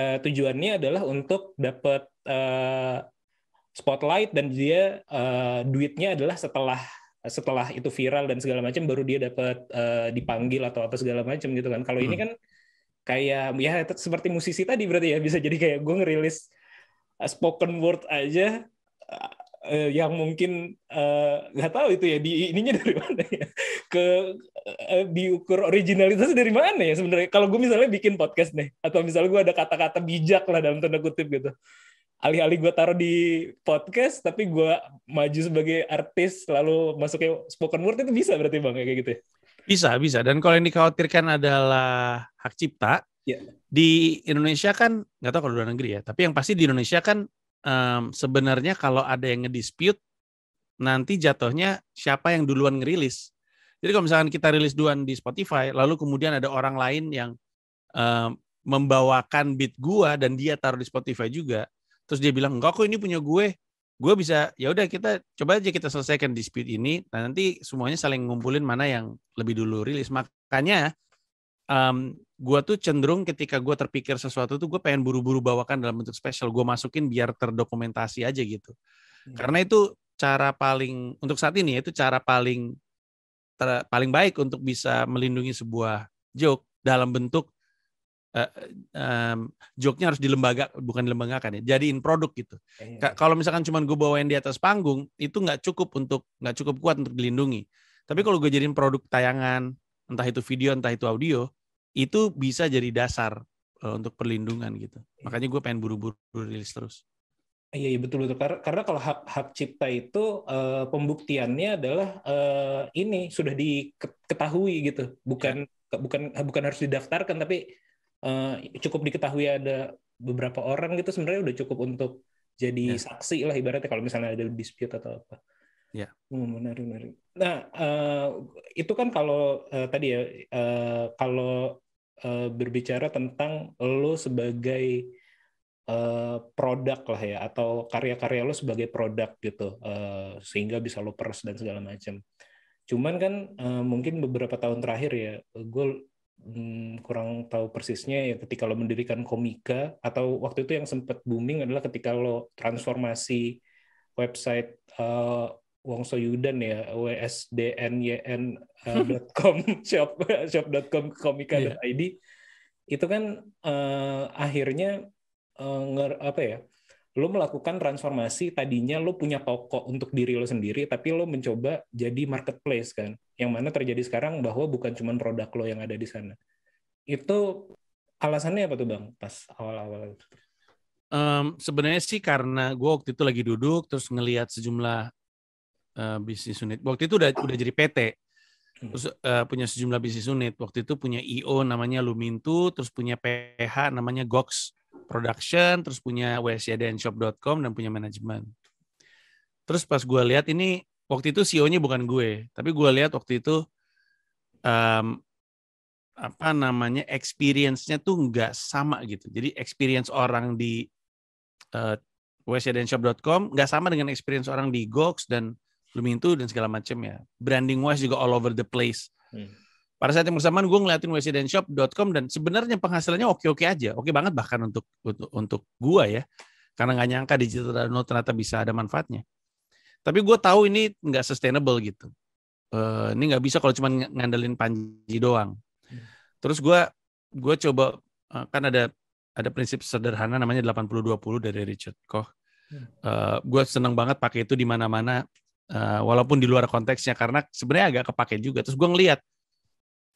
tujuannya adalah untuk dapat spotlight dan dia duitnya adalah setelah itu viral dan segala macam baru dia dapat dipanggil atau apa segala macam gitu kan. Kalau ini kan kayak ya seperti musisi tadi berarti ya bisa jadi kayak gue ngerilis spoken word aja yang mungkin nggak tahu itu ya di ininya dari mana ya diukur originalitas dari mana ya sebenarnya. Kalau gue misalnya bikin podcast nih atau misalnya gue ada kata-kata bijak lah dalam tanda kutip gitu. Alih-alih gue taruh di podcast, tapi gue maju sebagai artis, lalu masuknya spoken word itu bisa berarti Bang, kayak gitu ya? Bisa. Dan kalau yang dikhawatirkan adalah hak cipta, di Indonesia kan, nggak tahu kalau luar negeri ya, tapi yang pasti di Indonesia kan sebenarnya kalau ada yang ngedispute, nanti jatuhnya siapa yang duluan ngerilis. Jadi kalau misalkan kita rilis duluan di Spotify, lalu kemudian ada orang lain yang membawakan beat gue, dan dia taruh di Spotify juga, terus dia bilang, enggak kok ini punya gue. gue bisa, ya udah kita coba aja kita selesaikan dispute ini. Nah, nanti semuanya saling ngumpulin mana yang lebih dulu rilis. Makanya gue tuh cenderung ketika gue terpikir sesuatu tuh gue pengen buru-buru bawakan dalam bentuk spesial. Gue masukin biar terdokumentasi aja gitu. Hmm. Karena itu cara paling, untuk saat ini itu cara paling paling baik untuk bisa melindungi sebuah joke dalam bentuk joke-nya harus dilembaga, bukan dilembagakan ya, jadiin produk gitu. Kalau misalkan cuma gue bawain di atas panggung, itu nggak cukup kuat untuk dilindungi. Tapi kalau gue jadiin produk tayangan, entah itu video, entah itu audio, itu bisa jadi dasar untuk perlindungan gitu. Makanya gue pengen buru-buru rilis terus. Iya, betul-betul. Karena kalau hak cipta itu pembuktiannya adalah ini sudah diketahui gitu. Bukan harus didaftarkan, tapi cukup diketahui ada beberapa orang gitu, sebenarnya udah cukup untuk jadi saksi lah ibaratnya kalau misalnya ada dispute atau apa. Ya. Menarik. Nah, itu kan kalau tadi ya kalau berbicara tentang lo sebagai produk lah ya, atau karya-karya lo sebagai produk gitu, sehingga bisa lo peres dan segala macam. Cuman kan mungkin beberapa tahun terakhir ya, gue kurang tahu persisnya ya, ketika lo mendirikan Comika, atau waktu itu yang sempat booming adalah ketika lo transformasi website Wongso Yudan ya, wsdnyn.com shop.com Comika.id, itu kan akhirnya lo melakukan transformasi. Tadinya lo punya toko untuk diri lo sendiri, tapi lo mencoba jadi marketplace kan, yang mana terjadi sekarang bahwa bukan cuma produk lo yang ada di sana. Itu alasannya apa tuh Bang, pas awal-awal? Sebenarnya sih karena gue waktu itu lagi duduk terus ngelihat sejumlah bisnis unit. Waktu itu udah jadi PT, terus punya sejumlah bisnis unit. Waktu itu punya IO namanya Lumintu, terus punya PH namanya Gox Production, terus punya Wasedanshop.com, dan punya manajemen. Terus pas gue lihat ini, waktu itu CEO-nya bukan gue, tapi gue lihat waktu itu experience-nya tuh nggak sama gitu. Jadi experience orang di Wasedanshop.com nggak sama dengan experience orang di Gox dan Lumintu dan segala macam ya. Branding-wise juga all over the place. Pada saat yang bersamaan gue ngeliatin wasedanshop.com dan sebenarnya penghasilannya oke-oke aja. Oke banget bahkan untuk gue ya. Karena gak nyangka digital ternyata bisa ada manfaatnya. Tapi gue tahu ini gak sustainable gitu. Ini gak bisa kalau cuma ngandelin Panji doang. Terus gue coba, kan ada prinsip sederhana namanya 80-20 dari Richard Koch. Gue seneng banget pakai itu di mana-mana. Walaupun di luar konteksnya karena sebenarnya agak kepake juga. Terus gue ngeliat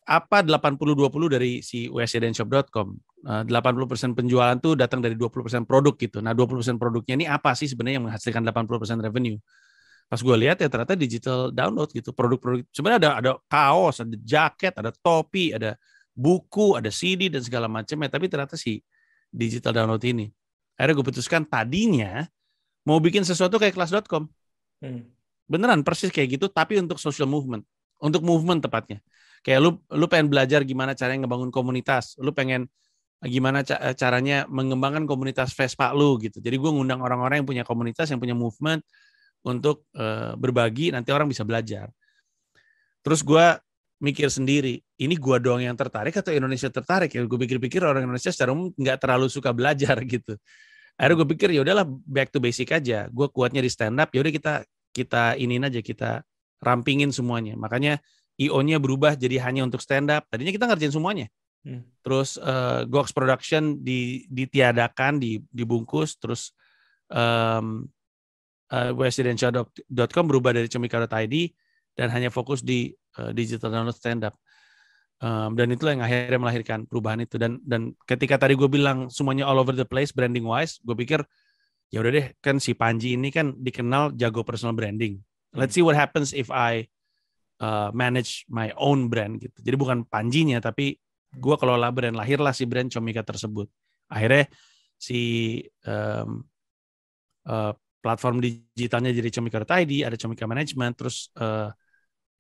apa 80-20 dari si wasedanshop.com. 80% penjualan tuh datang dari 20% produk gitu. Nah, 20% produknya ini apa sih sebenarnya yang menghasilkan 80% revenue? Pas gue lihat ya ternyata digital download gitu. Produk-produk sebenarnya ada kaos, ada jaket, ada topi, ada buku, ada CD dan segala macamnya, tapi ternyata si digital download ini. Akhirnya gue putuskan tadinya mau bikin sesuatu kayak kelas.com. Beneran persis kayak gitu, tapi untuk social movement. Untuk movement tepatnya. Kayak lu pengen belajar gimana caranya ngebangun komunitas, lu pengen gimana caranya mengembangkan komunitas Vespa lu gitu. Jadi gue ngundang orang-orang yang punya komunitas, yang punya movement untuk berbagi, nanti orang bisa belajar. Terus gue mikir sendiri, ini gue doang yang tertarik atau Indonesia tertarik? Ya gue pikir-pikir orang Indonesia secara umum nggak terlalu suka belajar gitu. Akhirnya gue pikir ya udahlah back to basic aja. Gue kuatnya di stand up, ya udah kita iniin aja, kita rampingin semuanya. Makanya IO-nya berubah jadi hanya untuk stand-up. Tadinya kita ngerjain semuanya. Terus Gox Production ditiadakan, dibungkus. Terus wasedanshop.com berubah dari comika.id dan hanya fokus di digital download stand-up. Dan itulah yang akhirnya melahirkan perubahan itu. Dan ketika tadi gue bilang semuanya all over the place branding-wise, gue pikir ya udah deh, kan si Panji ini kan dikenal jago personal branding. Let's see what happens if I manage my own brand gitu. Jadi bukan Panjinya, tapi gue kelola brand. Lahirlah si brand Comika tersebut. Akhirnya si platform digitalnya jadi Comika.id, ada Comika Management, terus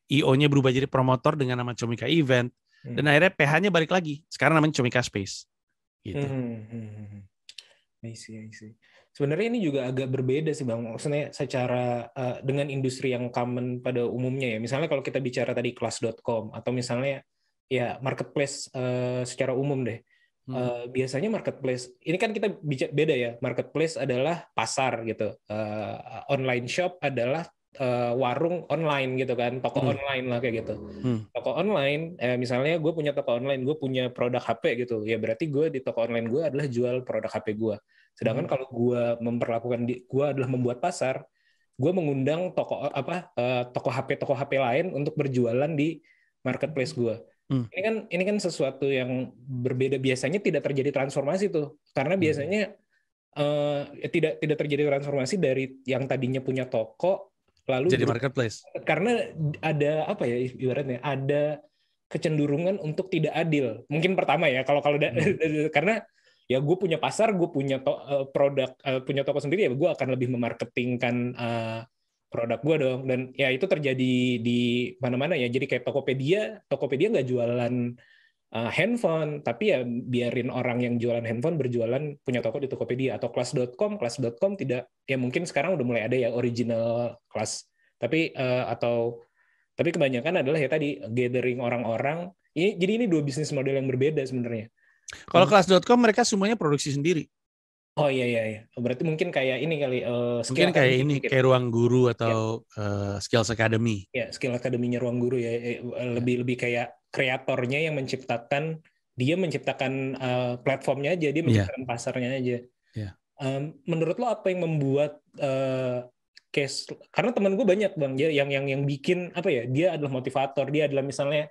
IO-nya berubah jadi promotor dengan nama Comika Event, dan akhirnya PH-nya balik lagi. Sekarang namanya Comika Space. Gitu. I see. Sebenarnya ini juga agak berbeda sih Bang, maksudnya secara dengan industri yang common pada umumnya ya. Misalnya kalau kita bicara tadi Kelas.com atau misalnya ya marketplace secara umum deh. Biasanya marketplace, ini kan kita beda ya, marketplace adalah pasar gitu. Online shop adalah warung online gitu kan, toko online lah kayak gitu. Toko online, misalnya gue punya toko online, gue punya produk HP gitu, ya berarti gue di toko online gue adalah jual produk HP gue. Sedangkan kalau gue memperlakukan, gue adalah membuat pasar, gue mengundang toko HP lain untuk berjualan di marketplace gue. Ini kan sesuatu yang berbeda, biasanya tidak terjadi transformasi tuh, karena biasanya tidak terjadi transformasi dari yang tadinya punya toko lalu jadi marketplace. Karena ada apa ya ibaratnya, ada kecenderungan untuk tidak adil. Mungkin pertama ya kalau karena ya gue punya pasar, gue punya produk, punya toko sendiri, ya gue akan lebih memarketingkan produk gue dong. Dan ya itu terjadi di mana-mana ya. Jadi kayak Tokopedia nggak jualan handphone, tapi ya biarin orang yang jualan handphone berjualan punya toko di Tokopedia. Atau Kelas.com tidak, ya mungkin sekarang udah mulai ada ya original kelas. Tapi kebanyakan adalah ya tadi gathering orang-orang. Jadi ini dua bisnis model yang berbeda sebenarnya. Kalau Kelas.com mereka semuanya produksi sendiri. Oh iya. Berarti mungkin kayak ini kali. Mungkin kayak ini, kayak Ruang Guru atau Skills Academy. Ya, Skills Academy-nya Ruang Guru ya. Lebih kayak kreatornya yang menciptakan, dia menciptakan platformnya aja, dia menciptakan pasarnya aja. Yeah. Menurut lo apa yang membuat case? Karena teman gue banyak Bang, dia yang bikin apa ya? Dia adalah motivator, dia adalah misalnya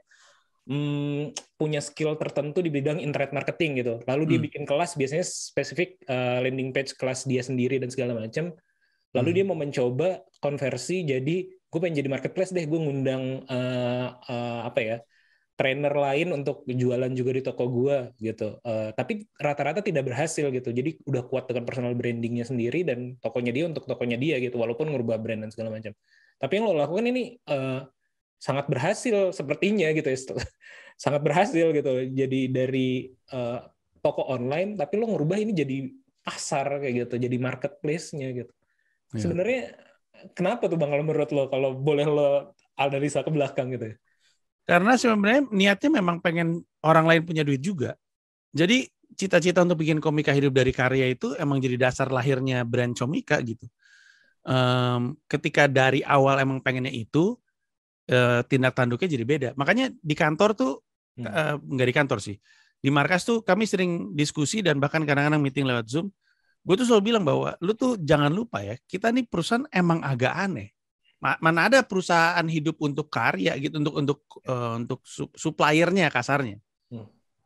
punya skill tertentu di bidang internet marketing gitu. Lalu dia bikin kelas, biasanya spesifik landing page kelas dia sendiri dan segala macam. Lalu dia mau mencoba konversi jadi, gue pengen jadi marketplace deh, gue ngundang trainer lain untuk jualan juga di toko gue gitu. Tapi rata-rata tidak berhasil gitu. Jadi udah kuat dengan personal brandingnya sendiri dan tokonya dia untuk tokonya dia gitu, walaupun ngubah brand dan segala macam. Tapi yang lo lakukan ini sangat berhasil sepertinya gitu ya, sangat berhasil gitu. Jadi dari toko online, tapi lo ngerubah ini jadi pasar kayak gitu, jadi marketplace-nya gitu. Ya. Sebenarnya kenapa tuh Bang, kalau menurut lo, kalau boleh lo analisa ke belakang gitu ya? Karena sebenarnya niatnya memang pengen orang lain punya duit juga. Jadi cita-cita untuk bikin Komika hidup dari karya itu emang jadi dasar lahirnya brand Comika gitu. Ketika dari awal emang pengennya itu, tindak tanduknya jadi beda. Makanya di kantor tuh, nggak di kantor sih, di markas tuh kami sering diskusi dan bahkan kadang-kadang meeting lewat Zoom. Gue tuh selalu bilang bahwa lu tuh jangan lupa ya, kita nih perusahaan emang agak aneh. Mana ada perusahaan hidup untuk karya gitu, untuk suppliernya kasarnya.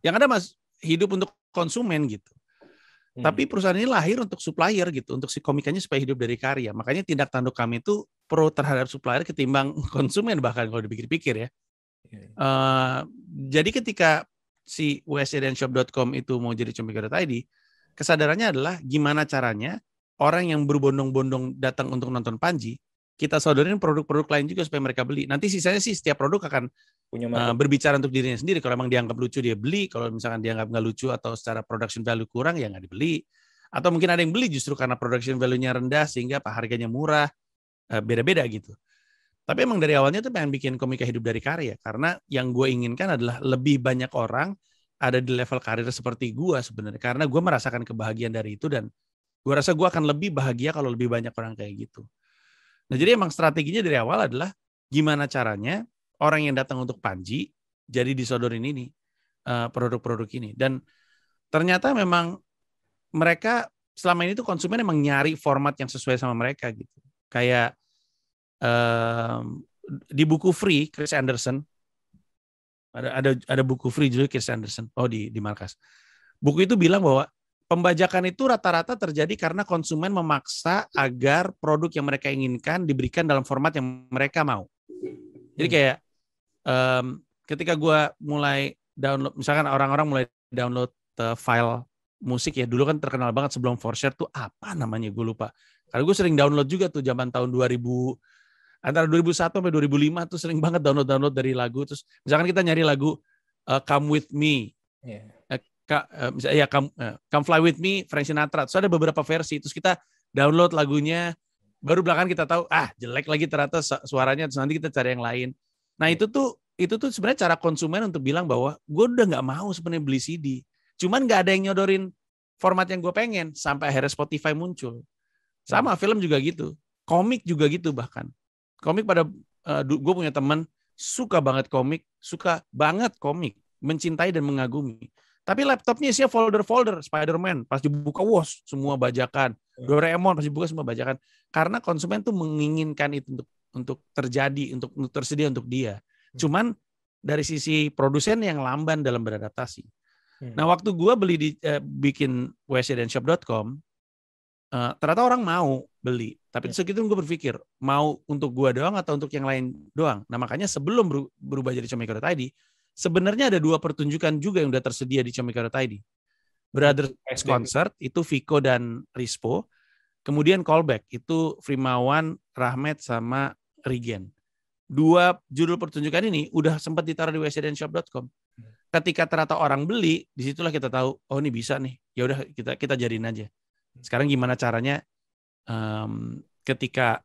Yang ada mas hidup untuk konsumen gitu. Tapi perusahaan ini lahir untuk supplier gitu, untuk si komikanya supaya hidup dari karya. Makanya tindak tanduk kami itu pro terhadap supplier ketimbang konsumen bahkan kalau dipikir-pikir ya. Jadi ketika si Wasedanshop.com itu mau jadi comika.id, kesadarannya adalah gimana caranya orang yang berbondong-bondong datang untuk nonton Panji, kita sodorin produk-produk lain juga supaya mereka beli. Nanti sisanya sih setiap produk akan punya berbicara untuk dirinya sendiri. Kalau emang dianggap lucu dia beli, kalau misalkan dianggap nggak lucu atau secara production value kurang ya nggak dibeli. Atau mungkin ada yang beli justru karena production value-nya rendah sehingga harganya murah, beda-beda gitu. Tapi emang dari awalnya tuh pengen bikin Komika hidup dari karya, karena yang gue inginkan adalah lebih banyak orang ada di level karir seperti gue sebenarnya. Karena gue merasakan kebahagiaan dari itu dan gue rasa gue akan lebih bahagia kalau lebih banyak orang kayak gitu. Nah jadi emang strateginya dari awal adalah gimana caranya orang yang datang untuk Panji jadi disodorin ini produk-produk ini. Dan ternyata memang mereka selama ini tuh konsumen emang nyari format yang sesuai sama mereka gitu. Kayak di buku Free Chris Anderson ada buku Free juga Chris Anderson di markas. Buku itu bilang bahwa pembajakan itu rata-rata terjadi karena konsumen memaksa agar produk yang mereka inginkan diberikan dalam format yang mereka mau. Jadi kayak ketika gue mulai download, misalkan orang-orang mulai download file musik ya, dulu kan terkenal banget sebelum ForShare tuh apa namanya gue lupa. Karena gue sering download juga tuh zaman tahun 2000, antara 2001 sampai 2005 tuh sering banget download dari lagu. Terus misalkan kita nyari lagu Come With Me, misalnya ya Come Fly With Me, Frank Sinatra. Terus ada beberapa versi, terus kita download lagunya, baru belakangan kita tahu jelek lagi ternyata suaranya, terus nanti kita cari yang lain. Nah itu tuh sebenarnya cara konsumen untuk bilang bahwa gue udah nggak mau sebenarnya beli CD, cuman nggak ada yang nyodorin format yang gue pengen sampai akhirnya Spotify muncul. Sama film juga gitu, komik juga gitu, bahkan komik pada gue punya teman suka banget komik, mencintai dan mengagumi. Tapi laptopnya isinya folder-folder, Spider-Man pas dibuka semua bajakan, Doraemon pas dibuka semua bajakan, karena konsumen tuh menginginkan itu untuk terjadi, untuk tersedia untuk dia. Cuman dari sisi produsen yang lamban dalam beradaptasi. Nah, waktu gue beli bikin Wasedanshop.com, ternyata orang mau beli, tapi segitu gue berpikir mau untuk gue doang atau untuk yang lain doang. Nah, makanya sebelum berubah jadi Comika tadi, sebenarnya ada 2 pertunjukan juga yang udah tersedia di Comika.id. Brothers X Concert itu Viko dan Rispo. Kemudian Callback itu Firmawan, Rahmat sama Rigen. 2 judul pertunjukan ini udah sempat ditaruh di wasedanshop.com. Ketika ternyata orang beli, disitulah kita tahu, oh ini bisa nih. Ya udah kita jadiin aja. Sekarang gimana caranya ketika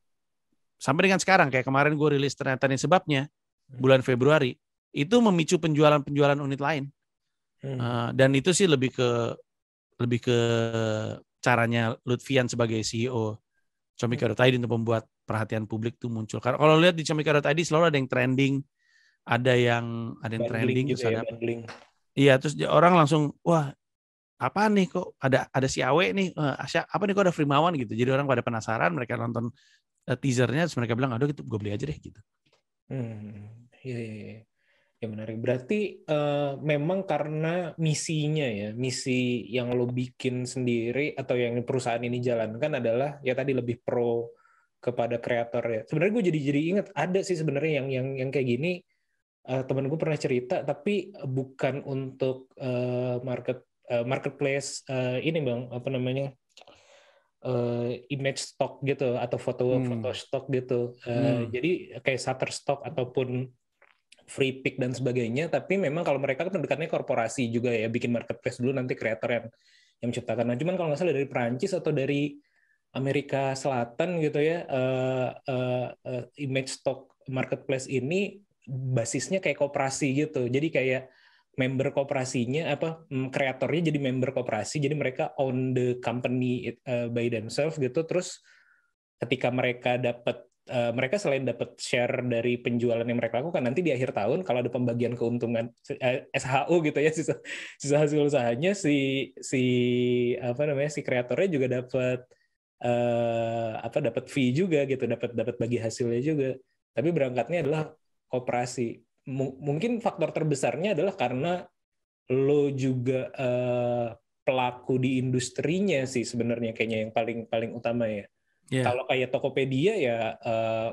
sampai dengan sekarang, kayak kemarin gue rilis ternyata ini sebabnya bulan Februari, itu memicu penjualan unit lain. Dan itu sih lebih ke caranya Lutfian sebagai CEO Comika.id untuk membuat perhatian publik itu muncul. Karena kalau lihat di Comika.id selalu ada yang trending, ada yang bandling trending gitu, terus Iya, terus orang langsung apa nih kok ada si Awe nih, Asya, apa nih kok ada Firmawan gitu. Jadi orang pada penasaran, mereka nonton teasernya, terus mereka bilang aduh gitu, gue beli aja deh gitu. Iya. Ya menarik. Berarti memang karena misinya ya, misi yang lo bikin sendiri atau yang perusahaan ini jalankan adalah ya tadi lebih pro kepada kreator ya. Sebenarnya gue jadi ingat ada sih sebenarnya yang kayak gini, temen gue pernah cerita, tapi bukan untuk marketplace ini bang, apa namanya, image stock gitu atau foto stock gitu. Jadi kayak Shutterstock ataupun free pick dan sebagainya, tapi memang kalau mereka kan pendekatannya korporasi juga ya, bikin marketplace dulu nanti kreator yang menciptakan. Nah, cuman kalau nggak salah dari Perancis atau dari Amerika Selatan gitu ya, image stock marketplace ini basisnya kayak koperasi gitu. Jadi kayak member koperasinya kreatornya jadi member koperasi, jadi mereka own the company by themselves gitu. Terus ketika mereka mereka selain dapat share dari penjualan yang mereka lakukan, nanti di akhir tahun kalau ada pembagian keuntungan SHU gitu ya, sisa hasil usahanya si kreatornya juga dapat fee juga gitu, dapat bagi hasilnya juga. Tapi berangkatnya adalah koperasi. Mungkin faktor terbesarnya adalah karena lo juga pelaku di industrinya sih sebenarnya, kayaknya yang paling utama ya. Yeah. Kalau kayak Tokopedia ya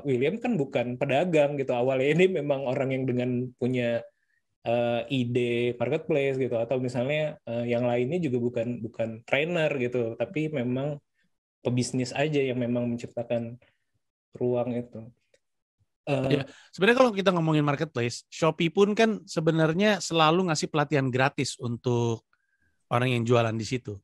William kan bukan pedagang gitu awalnya, ini memang orang yang dengan punya ide marketplace gitu, atau misalnya yang lainnya juga bukan trainer gitu, tapi memang pebisnis aja yang memang menciptakan ruang itu. Sebenarnya kalau kita ngomongin marketplace, Shopee pun kan sebenarnya selalu ngasih pelatihan gratis untuk orang yang jualan di situ.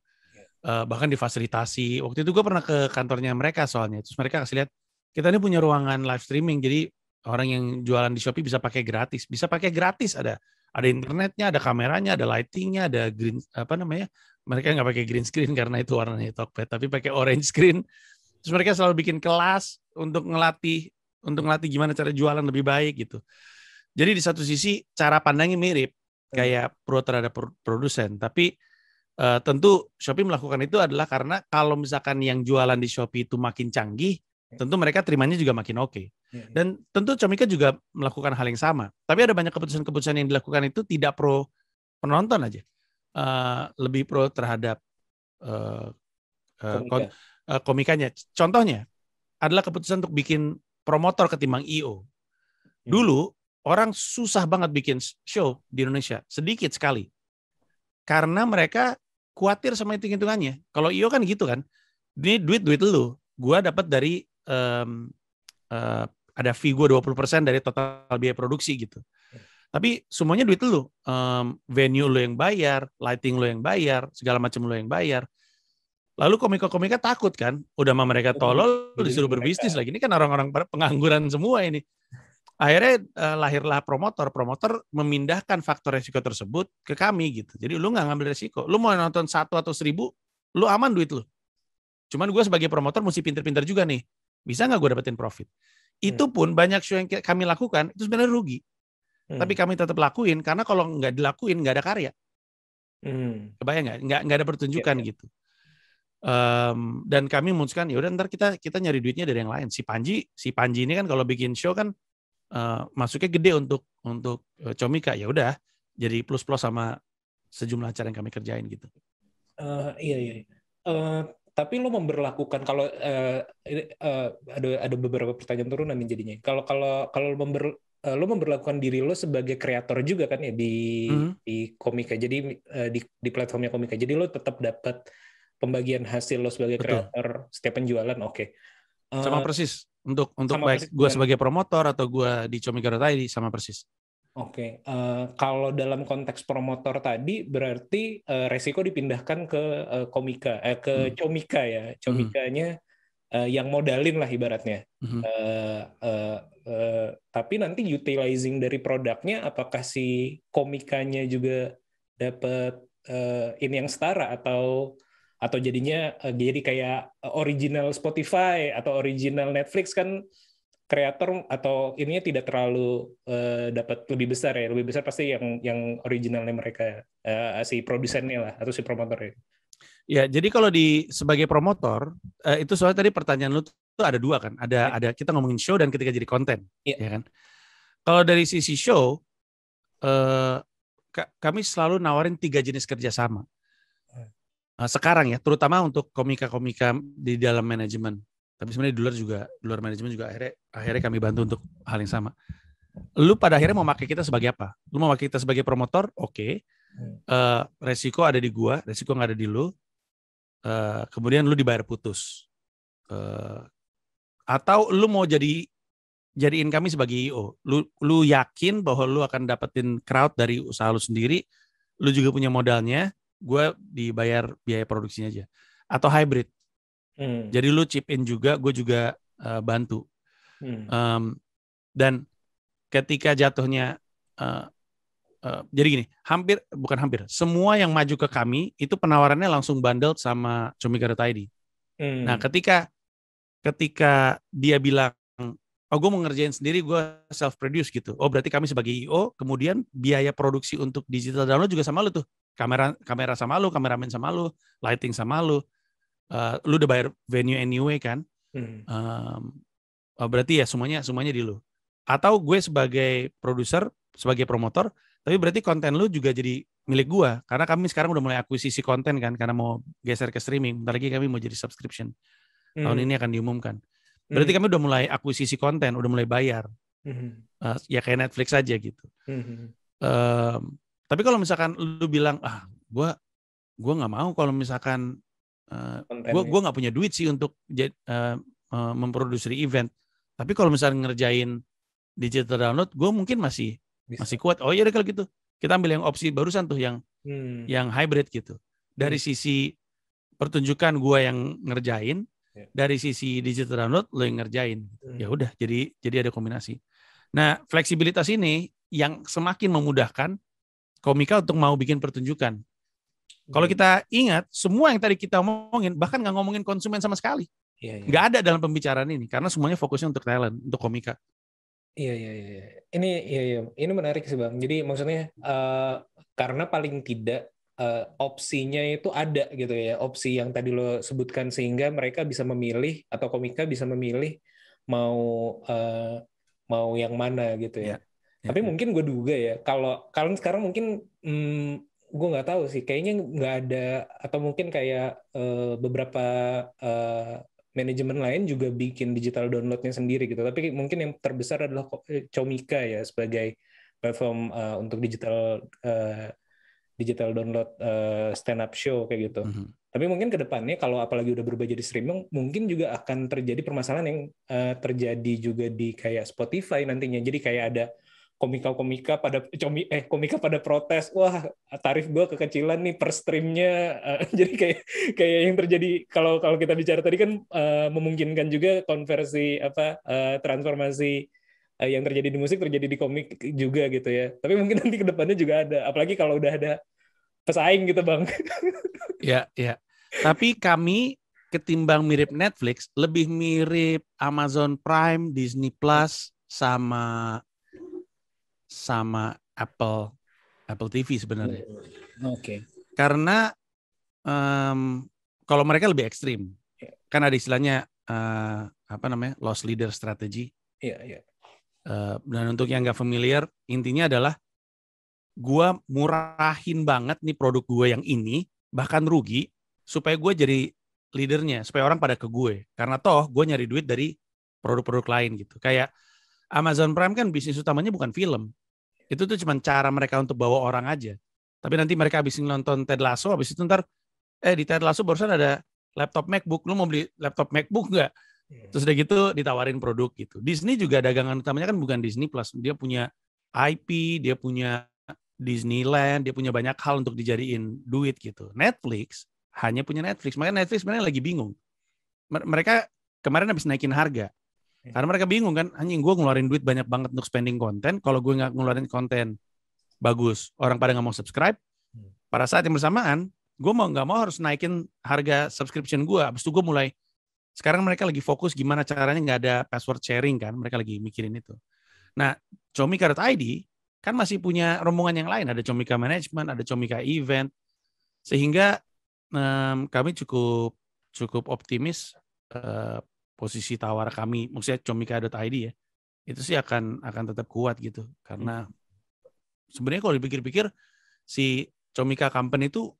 Bahkan difasilitasi. Waktu itu gue pernah ke kantornya mereka soalnya. Terus mereka kasih lihat, kita ini punya ruangan live streaming, jadi orang yang jualan di Shopee bisa pakai gratis. Ada internetnya, ada kameranya, ada lightingnya, ada green, mereka nggak pakai green screen karena itu warnanya Tokped, tapi pakai orange screen. Terus mereka selalu bikin kelas untuk ngelatih gimana cara jualan lebih baik gitu. Jadi di satu sisi cara pandangnya mirip kayak pro terhadap produsen, tapi tentu Shopee melakukan itu adalah karena kalau misalkan yang jualan di Shopee itu makin canggih, tentu mereka terimanya juga makin oke. Dan tentu Comika juga melakukan hal yang sama. Tapi ada banyak keputusan-keputusan yang dilakukan itu tidak pro penonton aja, lebih pro terhadap komikanya. Contohnya adalah keputusan untuk bikin promotor ketimbang IO. Dulu orang susah banget bikin show di Indonesia, sedikit sekali. Karena mereka khawatir sama hitung-hitungannya. Kalau IO kan gitu kan, ini duit lu, gue dapat dari ada fee gue 20% dari total biaya produksi gitu. Tapi semuanya duit lu. Venue lu yang bayar, lighting lu yang bayar, segala macam lu yang bayar. Lalu komika-komika takut kan, udah sama mereka tolol, lu disuruh berbisnis lagi. Ini kan orang-orang pengangguran semua ini. Akhirnya lahirlah promotor. Promotor memindahkan faktor resiko tersebut ke kami gitu. Jadi lu gak ngambil resiko. Lu mau nonton 100 atau 1.000, lu aman duit lu. Cuman gue sebagai promotor mesti pinter-pinter juga nih. Bisa gak gue dapetin profit? Itu pun banyak show yang kami lakukan, itu sebenarnya rugi. Tapi kami tetap lakuin, karena kalau gak dilakuin gak ada karya. Kebayang gak? Gak ada pertunjukan gitu. Dan kami memutuskan yaudah ntar kita nyari duitnya dari yang lain. Si Panji ini kan kalau bikin show kan masuknya gede untuk Comika, ya udah jadi plus sama sejumlah acara yang kami kerjain gitu. Iya. Tapi lo memberlakukan kalau ada beberapa pertanyaan turunan nih jadinya. Kalau lo memberlakukan diri lo sebagai kreator juga kan ya di Comika. Jadi di platformnya Comika. Jadi lo tetap dapat pembagian hasil lo sebagai kreator setiap penjualan, oke. Sama persis untuk baik gue sebagai promotor atau gue di Comika tadi sama persis. Oke. Kalau dalam konteks promotor tadi berarti resiko dipindahkan ke Comika, ke Comika ya, Comikanya yang modalin lah ibaratnya. Tapi nanti utilizing dari produknya, apakah si Comikanya juga dapat ini yang setara atau jadinya jadi kayak original Spotify atau original Netflix kan kreator atau ininya tidak terlalu dapat lebih besar ya, lebih besar pasti yang originalnya mereka, si produsennya lah atau si promotornya. Ya, jadi kalau sebagai promotor itu soalnya tadi pertanyaan lu tuh ada dua kan, ada kita ngomongin show dan ketika jadi konten, ya kan. Kalau dari sisi show kami selalu nawarin 3 jenis kerjasama. Sekarang ya, terutama untuk komika-komika di dalam manajemen. Tapi sebenarnya di luar manajemen juga akhirnya kami bantu untuk hal yang sama. Lu pada akhirnya mau pakai kita sebagai apa? Lu mau pakai kita sebagai promotor? Oke. Resiko ada di gua, resiko nggak ada di lu. Kemudian lu dibayar putus. Atau lu mau jadiin kami sebagai IO. Lu yakin bahwa lu akan dapetin crowd dari usaha lu sendiri. Lu juga punya modalnya. Gue dibayar biaya produksinya aja. Atau hybrid. Jadi lu chip in juga, gue juga bantu. Dan ketika jatuhnya, jadi gini, semua yang maju ke kami, itu penawarannya langsung bundled sama Comika ID. Nah ketika dia bilang, oh gue mau ngerjain sendiri, gue self-produce gitu. Oh berarti kami sebagai IO, kemudian biaya produksi untuk digital download juga sama lu tuh. Kamera sama lu, kameramen sama lu, lighting sama lu. Lu udah bayar venue anyway kan. Berarti ya semuanya di lu. Atau gue sebagai produser, sebagai promotor, tapi berarti konten lu juga jadi milik gue. Karena kami sekarang udah mulai akuisisi konten kan, karena mau geser ke streaming. Bentar lagi kami mau jadi subscription. Tahun ini akan diumumkan. Berarti kami udah mulai akuisisi konten, udah mulai bayar. Ya kayak Netflix aja gitu. Tapi kalau misalkan lu bilang, gue nggak mau kalau misalkan gue nggak punya duit sih untuk memproduksi event. Tapi kalau misalnya ngerjain digital download, gue mungkin masih kuat. Oh iya deh kalau gitu, kita ambil yang opsi barusan tuh yang hybrid gitu. Dari sisi pertunjukan gue yang ngerjain. Dari sisi digital download lo yang ngerjain, ya udah jadi ada kombinasi. Nah fleksibilitas ini yang semakin memudahkan Comika untuk mau bikin pertunjukan. Kalau kita ingat semua yang tadi kita omongin, bahkan nggak ngomongin konsumen sama sekali, nggak ada dalam pembicaraan ini karena semuanya fokusnya untuk talent, untuk Comika. Iya. Ini menarik sih Bang. Jadi maksudnya karena paling tidak opsinya itu ada gitu ya, opsi yang tadi lo sebutkan sehingga mereka bisa memilih atau Comika bisa memilih mau yang mana gitu ya. Tapi mungkin gue duga ya kalau sekarang mungkin gue nggak tahu sih, kayaknya nggak ada atau mungkin kayak beberapa manajemen lain juga bikin digital downloadnya sendiri gitu. Tapi mungkin yang terbesar adalah Comika ya sebagai platform untuk digital download stand up show kayak gitu. Tapi mungkin ke depannya kalau apalagi udah berubah jadi streaming, mungkin juga akan terjadi permasalahan yang terjadi juga di kayak Spotify nantinya. Jadi kayak ada komika pada protes, wah tarif gue kekecilan nih per streamnya. Jadi kayak yang terjadi kalau kita bicara tadi kan memungkinkan juga konversi transformasi yang terjadi di musik terjadi di komik juga gitu ya. Tapi mungkin nanti kedepannya juga ada, apalagi kalau udah ada pesaing gitu Bang. Ya. Tapi kami ketimbang mirip Netflix lebih mirip Amazon Prime, Disney Plus sama Apple TV sebenarnya. Oke. Karena kalau mereka lebih ekstrim, kan ada istilahnya loss leader strategy. Iya. Dan untuk yang nggak familiar, intinya adalah gue murahin banget nih produk gue yang ini, bahkan rugi, supaya gue jadi leadernya, supaya orang pada ke gue. Karena toh gue nyari duit dari produk-produk lain gitu. Kayak Amazon Prime kan bisnis utamanya bukan film. Itu tuh cuma cara mereka untuk bawa orang aja. Tapi nanti mereka habis nonton Ted Lasso, habis itu ntar, di Ted Lasso barusan ada laptop MacBook, lu mau beli laptop MacBook nggak? Terus udah gitu ditawarin produk gitu. Disney juga dagangan utamanya kan bukan Disney Plus. Dia punya IP, dia punya Disneyland, dia punya banyak hal untuk dijadiin duit gitu. Netflix hanya punya Netflix. Makanya Netflix sebenarnya lagi bingung. Mereka kemarin habis naikin harga. Karena mereka bingung kan, anjing gue ngeluarin duit banyak banget untuk spending konten, kalau gue nggak ngeluarin konten bagus, orang pada nggak mau subscribe. Pada saat yang bersamaan, gue mau nggak mau harus naikin harga subscription gue. Abis itu gue mulai, sekarang mereka lagi fokus gimana caranya nggak ada password sharing kan, mereka lagi mikirin itu. Nah, Comika.id kan masih punya rombongan yang lain, ada Comika Management, ada Comika Event, sehingga kami cukup optimis. Posisi tawar kami, maksudnya comika.id ya, itu sih akan tetap kuat gitu. Karena sebenarnya kalau dipikir-pikir, si Comika Company itu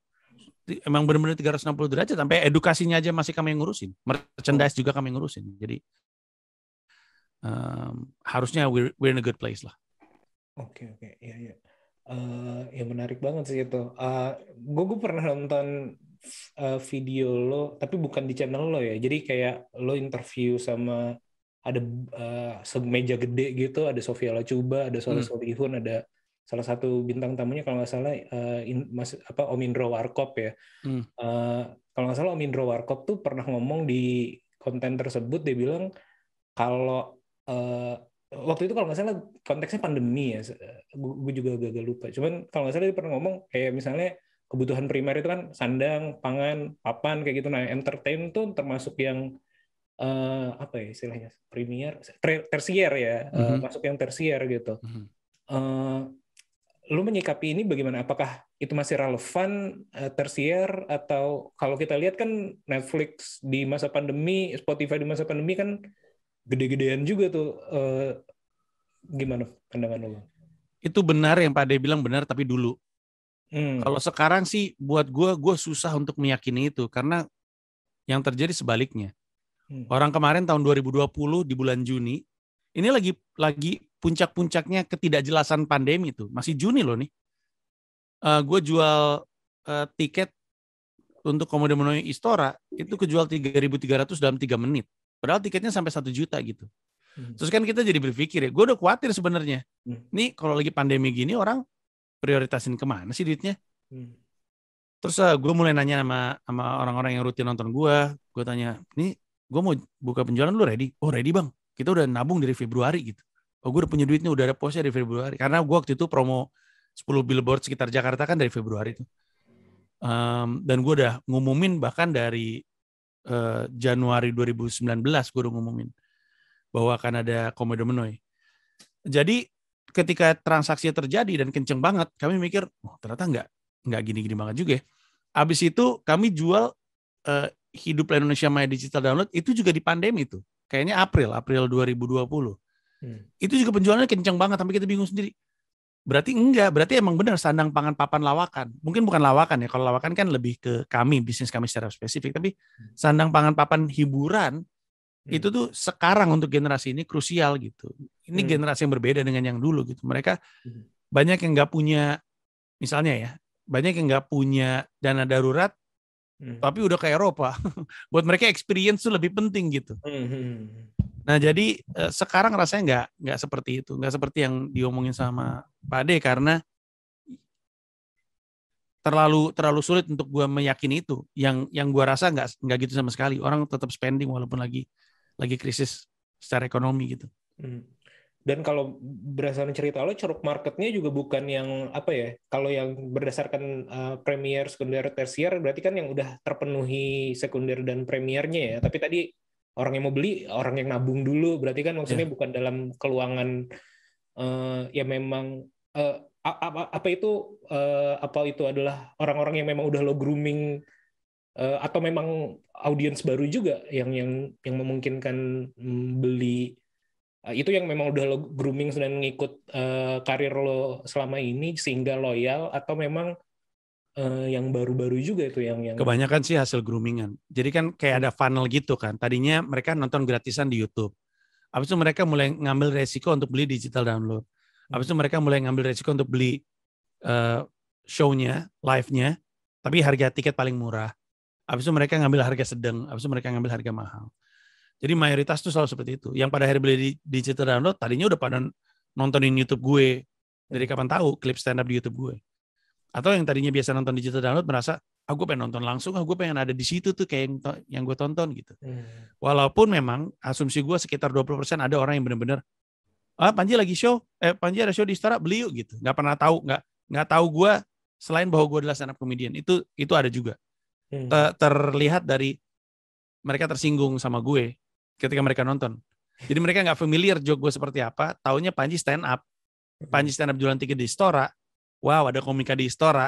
emang benar-benar 360 derajat, sampai edukasinya aja masih kami yang ngurusin. Merchandise juga kami yang ngurusin. Jadi harusnya we're in a good place lah. Oke. Iya. Ya menarik banget sih itu. Gue pernah nonton video lo, tapi bukan di channel lo ya. Jadi kayak lo interview sama ada semeja gede gitu, ada Sofia Lacuba, ada Soleh Solihun, ada salah satu bintang tamunya kalau nggak salah Om Indro Warkop ya. Kalau nggak salah Om Indro Warkop tuh pernah ngomong di konten tersebut, dia bilang kalau waktu itu kalau nggak salah konteksnya pandemi ya. Gue juga agak lupa. Cuman kalau nggak salah dia pernah ngomong kayak misalnya kebutuhan primer itu kan sandang, pangan, papan kayak gitu. Nah, entertain tuh termasuk yang tersier ya, masuk yang tersier gitu. Lu menyikapi ini bagaimana? Apakah itu masih relevan tersier, atau kalau kita lihat kan Netflix di masa pandemi, Spotify di masa pandemi kan gede-gedean juga tuh. Gimana pandangan lu? Itu benar yang Pak Ade bilang benar, tapi dulu. Kalau sekarang sih buat gue susah untuk meyakini itu, karena yang terjadi sebaliknya. Orang kemarin tahun 2020 di bulan Juni, ini lagi puncak-puncaknya ketidakjelasan pandemi tuh. Masih Juni loh nih. Gue jual tiket untuk Komedi Menoy Istora, itu kejual 3.300 dalam 3 menit. Padahal tiketnya sampai 1 juta gitu. Terus kan kita jadi berpikir ya, gue udah khawatir sebenarnya. Nih kalau lagi pandemi gini orang prioritasin kemana sih duitnya? Terus gue mulai nanya sama orang-orang yang rutin nonton gue tanya, nih gue mau buka penjualan lu ready? Oh ready bang, kita udah nabung dari Februari gitu. Oh gue udah punya duitnya, udah ada posnya dari Februari. Karena gue waktu itu promo 10 billboard sekitar Jakarta kan dari Februari itu. Dan gue udah ngumumin bahkan dari Januari 2019 gue udah ngumumin bahwa akan ada Komedi Menoy. Jadi ketika transaksi terjadi dan kenceng banget, kami mikir, oh, ternyata nggak gini-gini banget juga ya. Abis itu kami jual Hidup Indonesia Maya Digital Download, itu juga di pandemi itu. Kayaknya April 2020. Itu juga penjualannya kenceng banget, sampai kita bingung sendiri. Berarti emang benar sandang, pangan, papan, lawakan. Mungkin bukan lawakan ya, kalau lawakan kan lebih ke kami, bisnis kami secara spesifik. Tapi sandang, pangan, papan, hiburan, itu tuh sekarang untuk generasi ini krusial gitu. Ini generasi yang berbeda dengan yang dulu gitu. Mereka banyak yang nggak punya, misalnya ya, banyak yang nggak punya dana darurat, tapi udah ke Eropa. Buat mereka experience tuh lebih penting gitu. Nah jadi sekarang rasanya nggak seperti itu, nggak seperti yang diomongin sama Pak Ade, karena terlalu sulit untuk gue meyakini itu. Yang gue rasa nggak gitu sama sekali. Orang tetap spending walaupun lagi krisis secara ekonomi gitu. Dan kalau berdasarkan cerita lo, ceruk marketnya juga bukan yang apa ya? Kalau yang berdasarkan premier, sekunder, tersier, berarti kan yang udah terpenuhi sekunder dan premiernya ya. Tapi tadi orang yang mau beli, orang yang nabung dulu, berarti kan maksudnya bukan dalam keuangan ya memang. Apa itu adalah orang-orang yang memang udah lo grooming atau memang audiens baru juga yang memungkinkan beli itu yang memang udah lo grooming dan ngikut karir lo selama ini sehingga loyal, atau memang yang baru-baru juga itu yang kebanyakan sih hasil groomingan. Jadi kan kayak ada funnel gitu kan, tadinya mereka nonton gratisan di YouTube, habis itu mereka mulai ngambil resiko untuk beli digital download. Habis itu mereka mulai ngambil resiko untuk beli show-nya, live-nya, tapi harga tiket paling murah. Habis itu mereka ngambil harga sedang, habis itu mereka ngambil harga mahal. Jadi mayoritas tuh selalu seperti itu. Yang pada akhirnya beli di digital download, tadinya udah pada nontonin YouTube gue. Dari kapan tahu klip stand-up di YouTube gue. Atau yang tadinya biasa nonton digital download merasa, gue pengen nonton langsung, gue pengen ada di situ tuh kayak yang gue tonton gitu. Walaupun memang asumsi gue sekitar 20% ada orang yang benar-benar, Panji lagi show, Panji ada show di Istora, beli yuk gitu. Nggak pernah tahu, nggak tahu gue selain bahwa gue adalah stand up comedian. Itu ada juga. Terlihat dari mereka tersinggung sama gue ketika mereka nonton. Jadi mereka nggak familiar joke gue seperti apa. Taunya Panji stand up. Panji stand up jualan tiket di Istora. Wow, ada komika di Istora.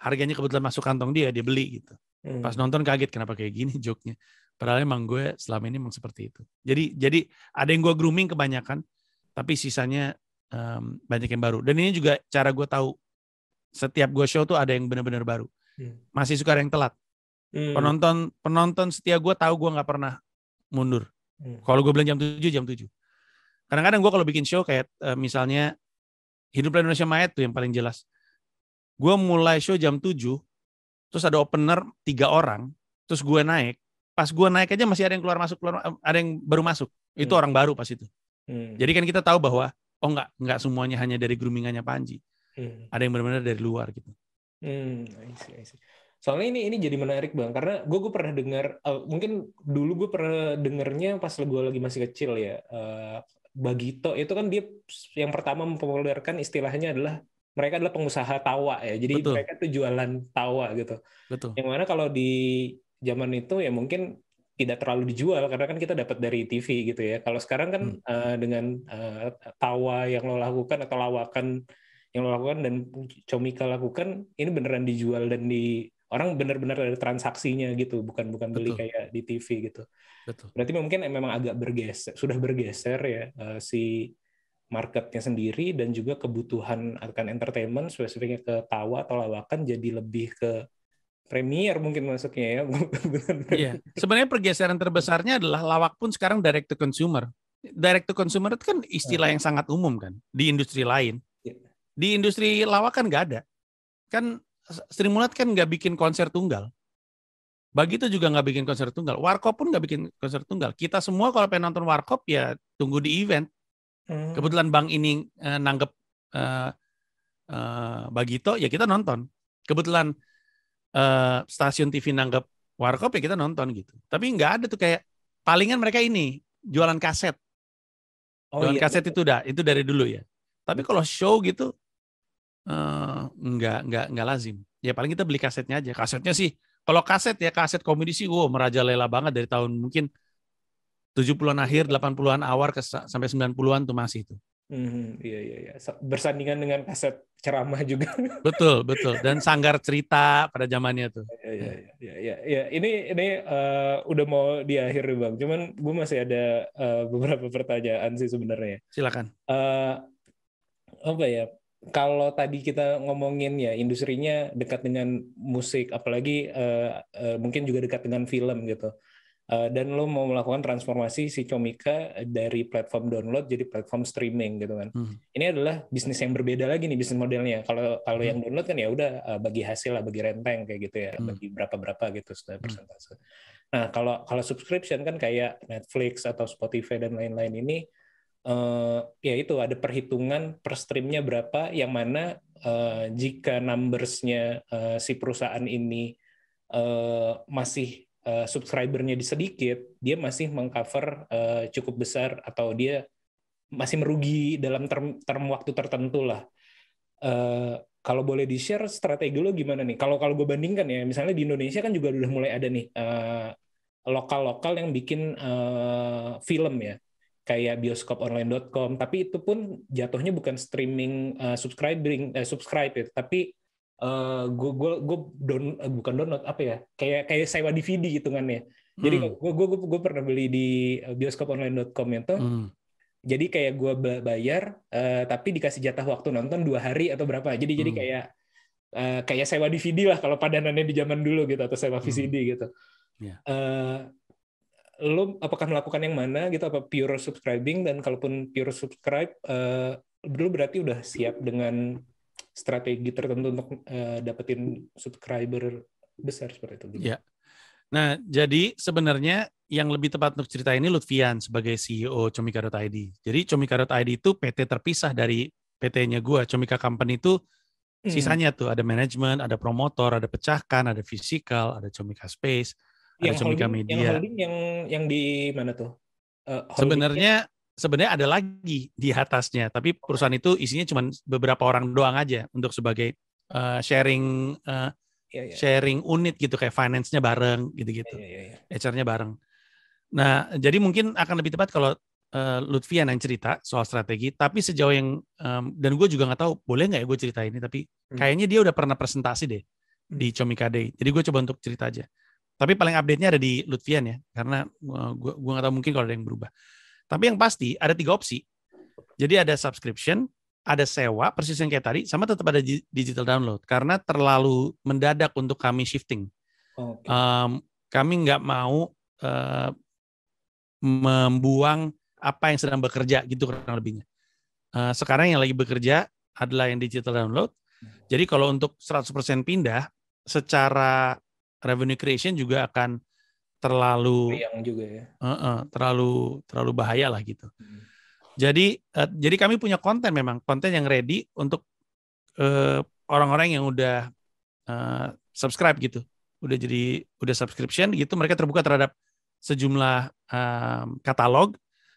Harganya kebetulan masuk kantong dia beli gitu. Pas nonton kaget, kenapa kayak gini joke-nya. Padahal emang gue selama ini emang seperti itu. Jadi ada yang gue grooming kebanyakan. Tapi sisanya banyak yang baru. Dan ini juga cara gue tahu setiap gue show tuh ada yang benar-benar baru. Masih suka ada yang telat. Penonton setia gue tahu gue nggak pernah mundur. Kalau gue bilang jam 7. Kadang-kadang gue kalau bikin show kayak misalnya Hiduplah Indonesia Mayat tuh yang paling jelas. Gue mulai show jam 7, terus ada opener 3 orang, terus gue naik. Pas gue naik aja masih ada yang keluar masuk, ada yang baru masuk. Itu orang baru pas itu. Jadi kan kita tahu bahwa enggak semuanya hanya dari groomingannya Panji. Ada yang benar-benar dari luar gitu. I see. Soalnya ini jadi menarik Bang, karena gue pernah dengar mungkin dulu gue pernah dengernya pas gue lagi masih kecil ya. Bagito itu kan dia yang pertama mempopulerkan istilahnya adalah mereka adalah pengusaha tawa ya. Jadi betul. Mereka tuh jualan tawa gitu. Betul. Yang mana kalau di zaman itu ya mungkin tidak terlalu dijual karena kan kita dapat dari TV gitu ya. Kalau sekarang kan dengan tawa yang lo lakukan atau lawakan yang lo lakukan dan Comika lakukan, ini beneran dijual dan di orang benar-benar ada transaksinya gitu, bukan beli kayak di TV gitu. Betul. Berarti mungkin memang agak bergeser ya si marketnya sendiri dan juga kebutuhan akan entertainment spesifiknya ke tawa atau lawakan jadi lebih ke premier mungkin masuknya ya. Iya. Sebenarnya pergeseran terbesarnya adalah lawak pun sekarang direct to consumer. Direct to consumer itu kan istilah yang sangat umum kan di industri lain. Di industri lawak kan nggak ada. Kan Sri Mulat kan nggak bikin konser tunggal. Bagito juga nggak bikin konser tunggal. Warkop pun nggak bikin konser tunggal. Kita semua kalau pengen nonton Warkop ya tunggu di event. Kebetulan Bang ini nanggep Bagito ya kita nonton. Kebetulan stasiun TV nanggap Warkop ya kita nonton gitu. Tapi nggak ada tuh kayak palingan mereka ini jualan kaset. Kaset itu dari dulu ya. Tapi kalau show gitu nggak lazim. Ya paling kita beli kasetnya aja. Kasetnya sih kalau kaset ya kaset komedi sih merajalela banget dari tahun mungkin 70-an akhir, 80-an awal sampai 90-an tuh masih itu. Iya. Bersandingan dengan kaset ceramah juga. Betul. Dan sanggar cerita pada zamannya tuh. Iya. Ini udah mau di akhir nih Bang. Cuman gue masih ada beberapa pertanyaan sih sebenarnya. Silakan. Kalau tadi kita ngomongin ya industrinya dekat dengan musik, apalagi mungkin juga dekat dengan film gitu. Dan lo mau melakukan transformasi si Comika dari platform download jadi platform streaming gitu kan. Ini adalah bisnis yang berbeda lagi nih bisnis modelnya. Kalau yang download kan ya udah bagi hasil lah, bagi renteng kayak gitu ya, bagi berapa gitu sudah persentase. Nah, kalau subscription kan kayak Netflix atau Spotify dan lain-lain ini, ya itu ada perhitungan per streamnya berapa, yang mana jika numbers-nya si perusahaan ini masih subscriber-nya sedikit, dia masih mengcover cukup besar atau dia masih merugi dalam term waktu tertentu lah. Kalau boleh di-share strategi lo gimana nih? Kalau gue bandingkan ya, misalnya di Indonesia kan juga udah mulai ada nih lokal-lokal yang bikin film ya, kayak Bioskoponline.com, tapi itu pun jatuhnya bukan streaming subscribe, tapi gue bukan download, kayak sewa DVD hitungannya. Jadi gue pernah beli di Bioskoponline.com itu. Jadi kayak gue bayar, tapi dikasih jatah waktu nonton 2 hari atau berapa. Jadi kayak sewa DVD lah kalau padanannya di zaman dulu gitu, atau sewa VCD gitu. Yeah. Lo apakah melakukan yang mana gitu? Apa pure subscribing? Dan kalaupun pure subscribe, lo berarti udah siap dengan strategi tertentu untuk dapetin subscriber besar seperti itu. Iya. Yeah. Nah, jadi sebenarnya yang lebih tepat untuk cerita ini Lutfian sebagai CEO Comika.id. Jadi Comika.id itu PT terpisah dari PT-nya gue. Comika Company itu sisanya tuh ada manajemen, ada promotor, ada pecahkan, ada fisikal, ada Comika Space, ada Comika Media. Yang holding yang di mana tuh? Sebenarnya ada lagi di atasnya, tapi perusahaan itu isinya cuma beberapa orang doang aja untuk sebagai sharing unit gitu, kayak finance-nya bareng gitu-gitu, HR-nya bareng. Nah, jadi mungkin akan lebih tepat kalau Lutfian yang cerita soal strategi, tapi sejauh yang, dan gue juga gak tahu boleh gak ya gue cerita ini, tapi kayaknya dia udah pernah presentasi deh di Comika Day, jadi gue coba untuk cerita aja. Tapi paling update-nya ada di Lutfian ya, karena gue gak tahu mungkin kalau ada yang berubah. Tapi yang pasti ada 3 opsi, jadi ada subscription, ada sewa, persis yang kayak tadi, sama tetap ada digital download. Karena terlalu mendadak untuk kami shifting. Okay. Kami nggak mau membuang apa yang sedang bekerja, gitu kurang lebihnya. Sekarang yang lagi bekerja adalah yang digital download. Jadi kalau untuk 100% pindah, secara revenue creation juga akan terlalu bahaya lah gitu. Jadi kami punya konten yang ready untuk orang-orang yang udah subscribe gitu, udah subscription gitu. Mereka terbuka terhadap sejumlah katalog,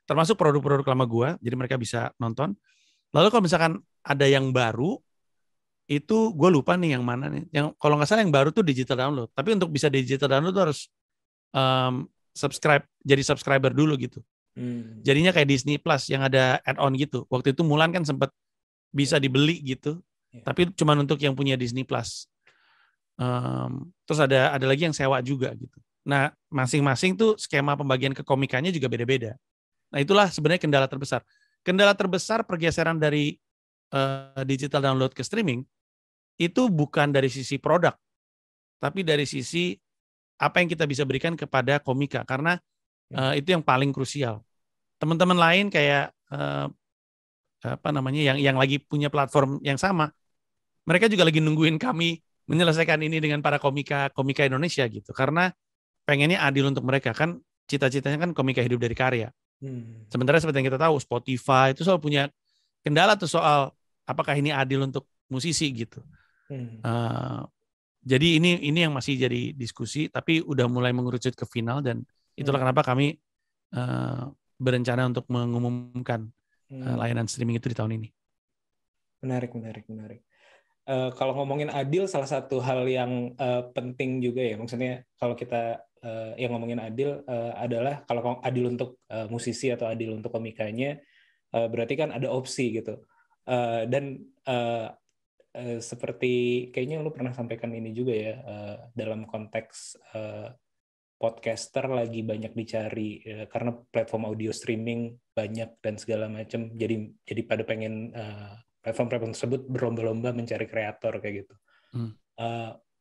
termasuk produk-produk lama gua. Jadi mereka bisa nonton. Lalu kalau misalkan ada yang baru, itu gua lupa nih yang mana nih. Yang kalau nggak salah yang baru tuh digital download. Tapi untuk bisa digital download tuh harus subscribe, jadi subscriber dulu gitu. Jadinya kayak Disney Plus yang ada add-on gitu. Waktu itu Mulan kan sempat bisa dibeli gitu, tapi cuma untuk yang punya Disney Plus. Terus ada lagi yang sewa juga gitu. Nah, masing-masing tuh skema pembagian kekomikannya juga beda-beda. Nah, itulah sebenarnya kendala terbesar. Kendala terbesar pergeseran dari digital download ke streaming itu bukan dari sisi produk, tapi dari sisi apa yang kita bisa berikan kepada komika. Karena itu yang paling krusial. Teman-teman lain kayak yang lagi punya platform yang sama, mereka juga lagi nungguin kami menyelesaikan ini dengan para komika Indonesia gitu, karena pengennya adil untuk mereka kan, cita-citanya kan komika hidup dari karya. Sementara seperti yang kita tahu Spotify itu selalu punya kendala tuh soal apakah ini adil untuk musisi gitu. Jadi ini yang masih jadi diskusi, tapi udah mulai mengerucut ke final, dan itulah kenapa kami berencana untuk mengumumkan layanan streaming itu di tahun ini. Menarik. Kalau ngomongin adil, salah satu hal yang penting juga ya, maksudnya kalau kita yang ngomongin adil adalah kalau adil untuk musisi atau adil untuk komikanya, berarti kan ada opsi gitu. Dan seperti kayaknya lu pernah sampaikan ini juga ya, dalam konteks podcaster lagi banyak dicari karena platform audio streaming banyak dan segala macam, jadi pada pengen platform tersebut berlomba-lomba mencari kreator kayak gitu.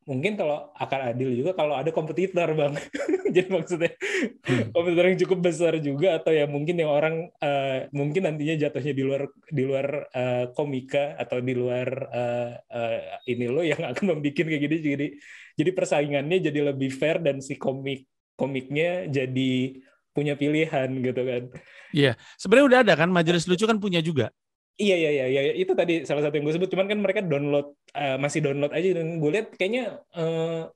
Mungkin kalau akan adil juga kalau ada kompetitor, Bang. Jadi maksudnya kompetitor yang cukup besar juga, atau ya mungkin yang orang mungkin nantinya jatuhnya di luar komika atau di luar ini lo yang akan membuat kayak gini, jadi persaingannya jadi lebih fair, dan si komik komiknya jadi punya pilihan gitu kan. Iya, sebenarnya udah ada kan, Majelis Lucu kan punya juga. Iya, itu tadi salah satu yang gue sebut, cuman kan mereka download, masih download aja, dan gue lihat kayaknya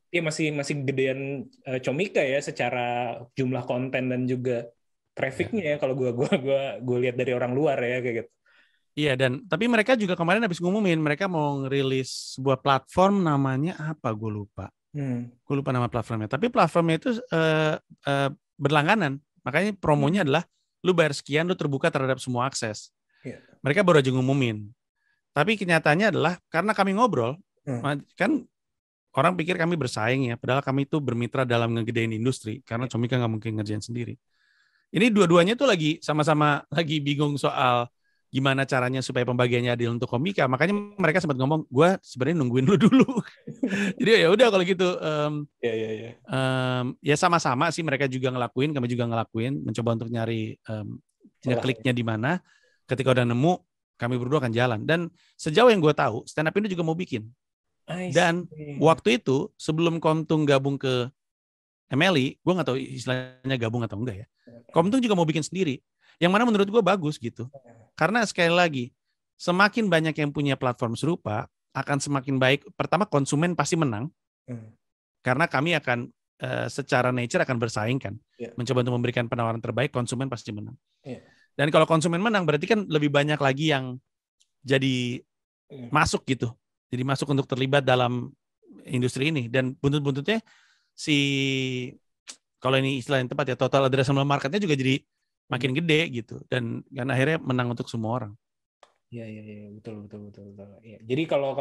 ya masih gedean Comika ya secara jumlah konten dan juga trafficnya ya, kalau gue lihat dari orang luar ya kayak gitu. Iya, dan tapi mereka juga kemarin habis ngumumin mereka mau ngerilis sebuah platform, namanya apa gue lupa. Gue lupa nama platformnya, tapi platformnya itu berlangganan, makanya promonya adalah lu bayar sekian, lu terbuka terhadap semua akses. Yeah. Mereka baru aja ngumumin, tapi kenyataannya adalah karena kami ngobrol, kan orang pikir kami bersaing ya, padahal kami itu bermitra dalam ngegedein industri, karena Comika nggak mungkin ngerjain sendiri. Ini dua-duanya tuh lagi sama-sama lagi bingung soal gimana caranya supaya pembagiannya adil untuk Comika. Makanya mereka sempat ngomong, gue sebenarnya nungguin lu dulu. Jadi ya udah kalau gitu. Ya sama-sama sih, mereka juga ngelakuin, kami juga ngelakuin, mencoba untuk nyari kliknya di mana. Ketika udah nemu, kami berdua akan jalan. Dan sejauh yang gue tahu, Stand Up Indo juga mau bikin. Dan waktu itu sebelum Komtung gabung ke MLI, gue nggak tahu istilahnya gabung atau enggak ya. Komtung juga mau bikin sendiri. Yang mana menurut gue bagus gitu. Karena sekali lagi, semakin banyak yang punya platform serupa, akan semakin baik. Pertama, konsumen pasti menang. Karena kami akan secara nature akan bersaing kan. Mencoba untuk memberikan penawaran terbaik, konsumen pasti menang. Dan kalau konsumen menang, berarti kan lebih banyak lagi yang jadi masuk gitu. Jadi masuk untuk terlibat dalam industri ini. Dan buntut-buntutnya si, kalau ini istilah yang tepat ya, total addressable marketnya juga jadi makin gede gitu, dan akhirnya menang untuk semua orang. Iya, betul. Ya. Jadi kalau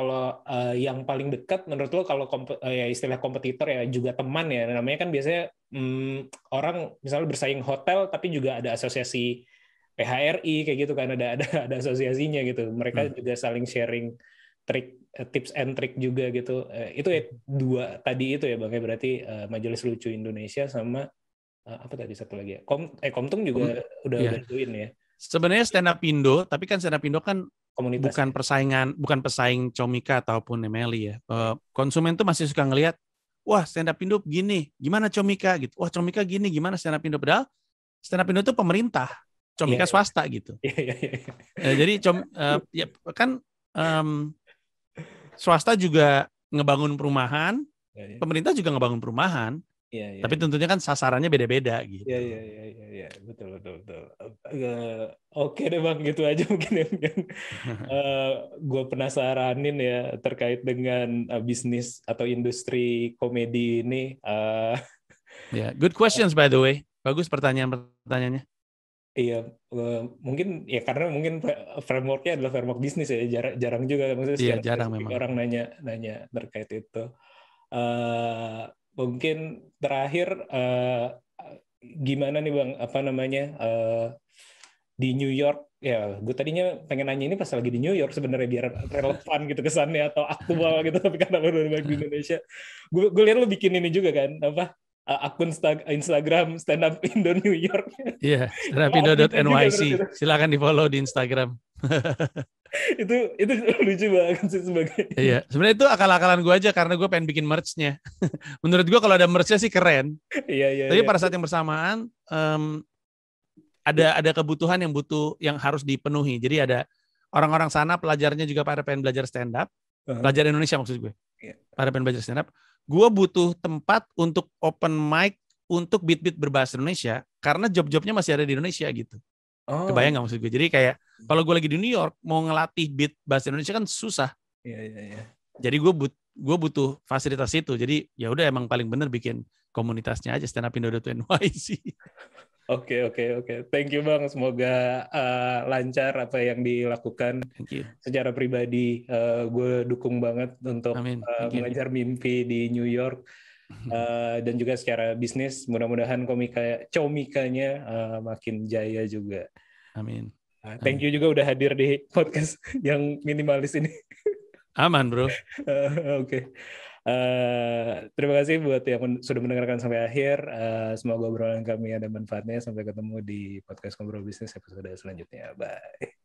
yang paling dekat menurut lo, kalau ya istilah kompetitor ya juga teman ya, namanya kan biasanya orang misalnya bersaing hotel tapi juga ada asosiasi PHRI kayak gitu kan, ada asosiasinya gitu. Mereka juga saling sharing tips and trick juga gitu. Itu ya, dua tadi itu ya Bang, berarti Majelis Lucu Indonesia sama apa tadi satu lagi ya? Komtung juga udah bantuin ya. Sebenarnya Stand Up Indo, tapi kan Stand Up Indo kan komunitas, bukan persaingan, bukan pesaing Comika ataupun MLI ya. Konsumen tuh masih suka ngelihat, wah Stand Up Indo gini, gimana Comika gitu. Wah Comika gini, gimana Stand Up Indo. Padahal Stand Up Indo tuh pemerintah, Comika swasta gitu. Jadi swasta juga ngebangun perumahan, pemerintah juga ngebangun perumahan. Ya, tapi tentunya kan sasarannya beda-beda gitu. Iya, betul. Oke deh Bang, gitu aja mungkin yang gue penasaranin ya terkait dengan bisnis atau industri komedi ini. Ya, good questions by the way. Bagus pertanyaannya. Iya, mungkin ya karena mungkin frameworknya adalah framework bisnis ya, jarang juga maksudnya jarang memang orang nanya terkait itu. Mungkin terakhir gimana nih Bang, apa namanya di New York ya, gue tadinya pengen nanya ini pas lagi di New York sebenarnya biar relevan gitu kesannya atau aktual gitu, tapi karena lu udah di Indonesia, gue lihat lu bikin ini juga kan apa akun Instagram Stand Up Indo New York. Iya, standupindo.nyc. Silakan di-follow di Instagram. itu lucu banget sih sebagai. Iya, sebenarnya itu akal-akalan gue aja karena gue pengen bikin merch-nya. Menurut gue kalau ada merch-nya sih keren. Iya. Tapi pada saat yang bersamaan ada kebutuhan yang harus dipenuhi. Jadi ada orang-orang sana, pelajarnya juga pada pengen belajar stand up, pelajar Indonesia maksud gue. Pada pengen belajar stand up. Gue butuh tempat untuk open mic untuk bit-bit berbahasa Indonesia karena job-jobnya masih ada di Indonesia gitu. Kebayang nggak maksud gue? Jadi kayak kalau gue lagi di New York mau ngelatih beat bahasa Indonesia kan susah. Iya. Jadi gue butuh fasilitas itu. Jadi ya udah emang paling bener bikin komunitasnya aja, standupindo.nyc. Oke. Thank you Bang. Semoga lancar apa yang dilakukan. Thank you. Secara pribadi gue dukung banget untuk mengejar mimpi di New York. Dan juga secara bisnis mudah-mudahan Comikanya makin jaya juga. Amin. Thank you juga udah hadir di podcast yang minimalis ini. Aman bro. Oke. Terima kasih buat yang sudah mendengarkan sampai akhir. Semoga obrolan kami ada manfaatnya. Sampai ketemu di podcast Ngobrol Bisnis episode selanjutnya. Bye.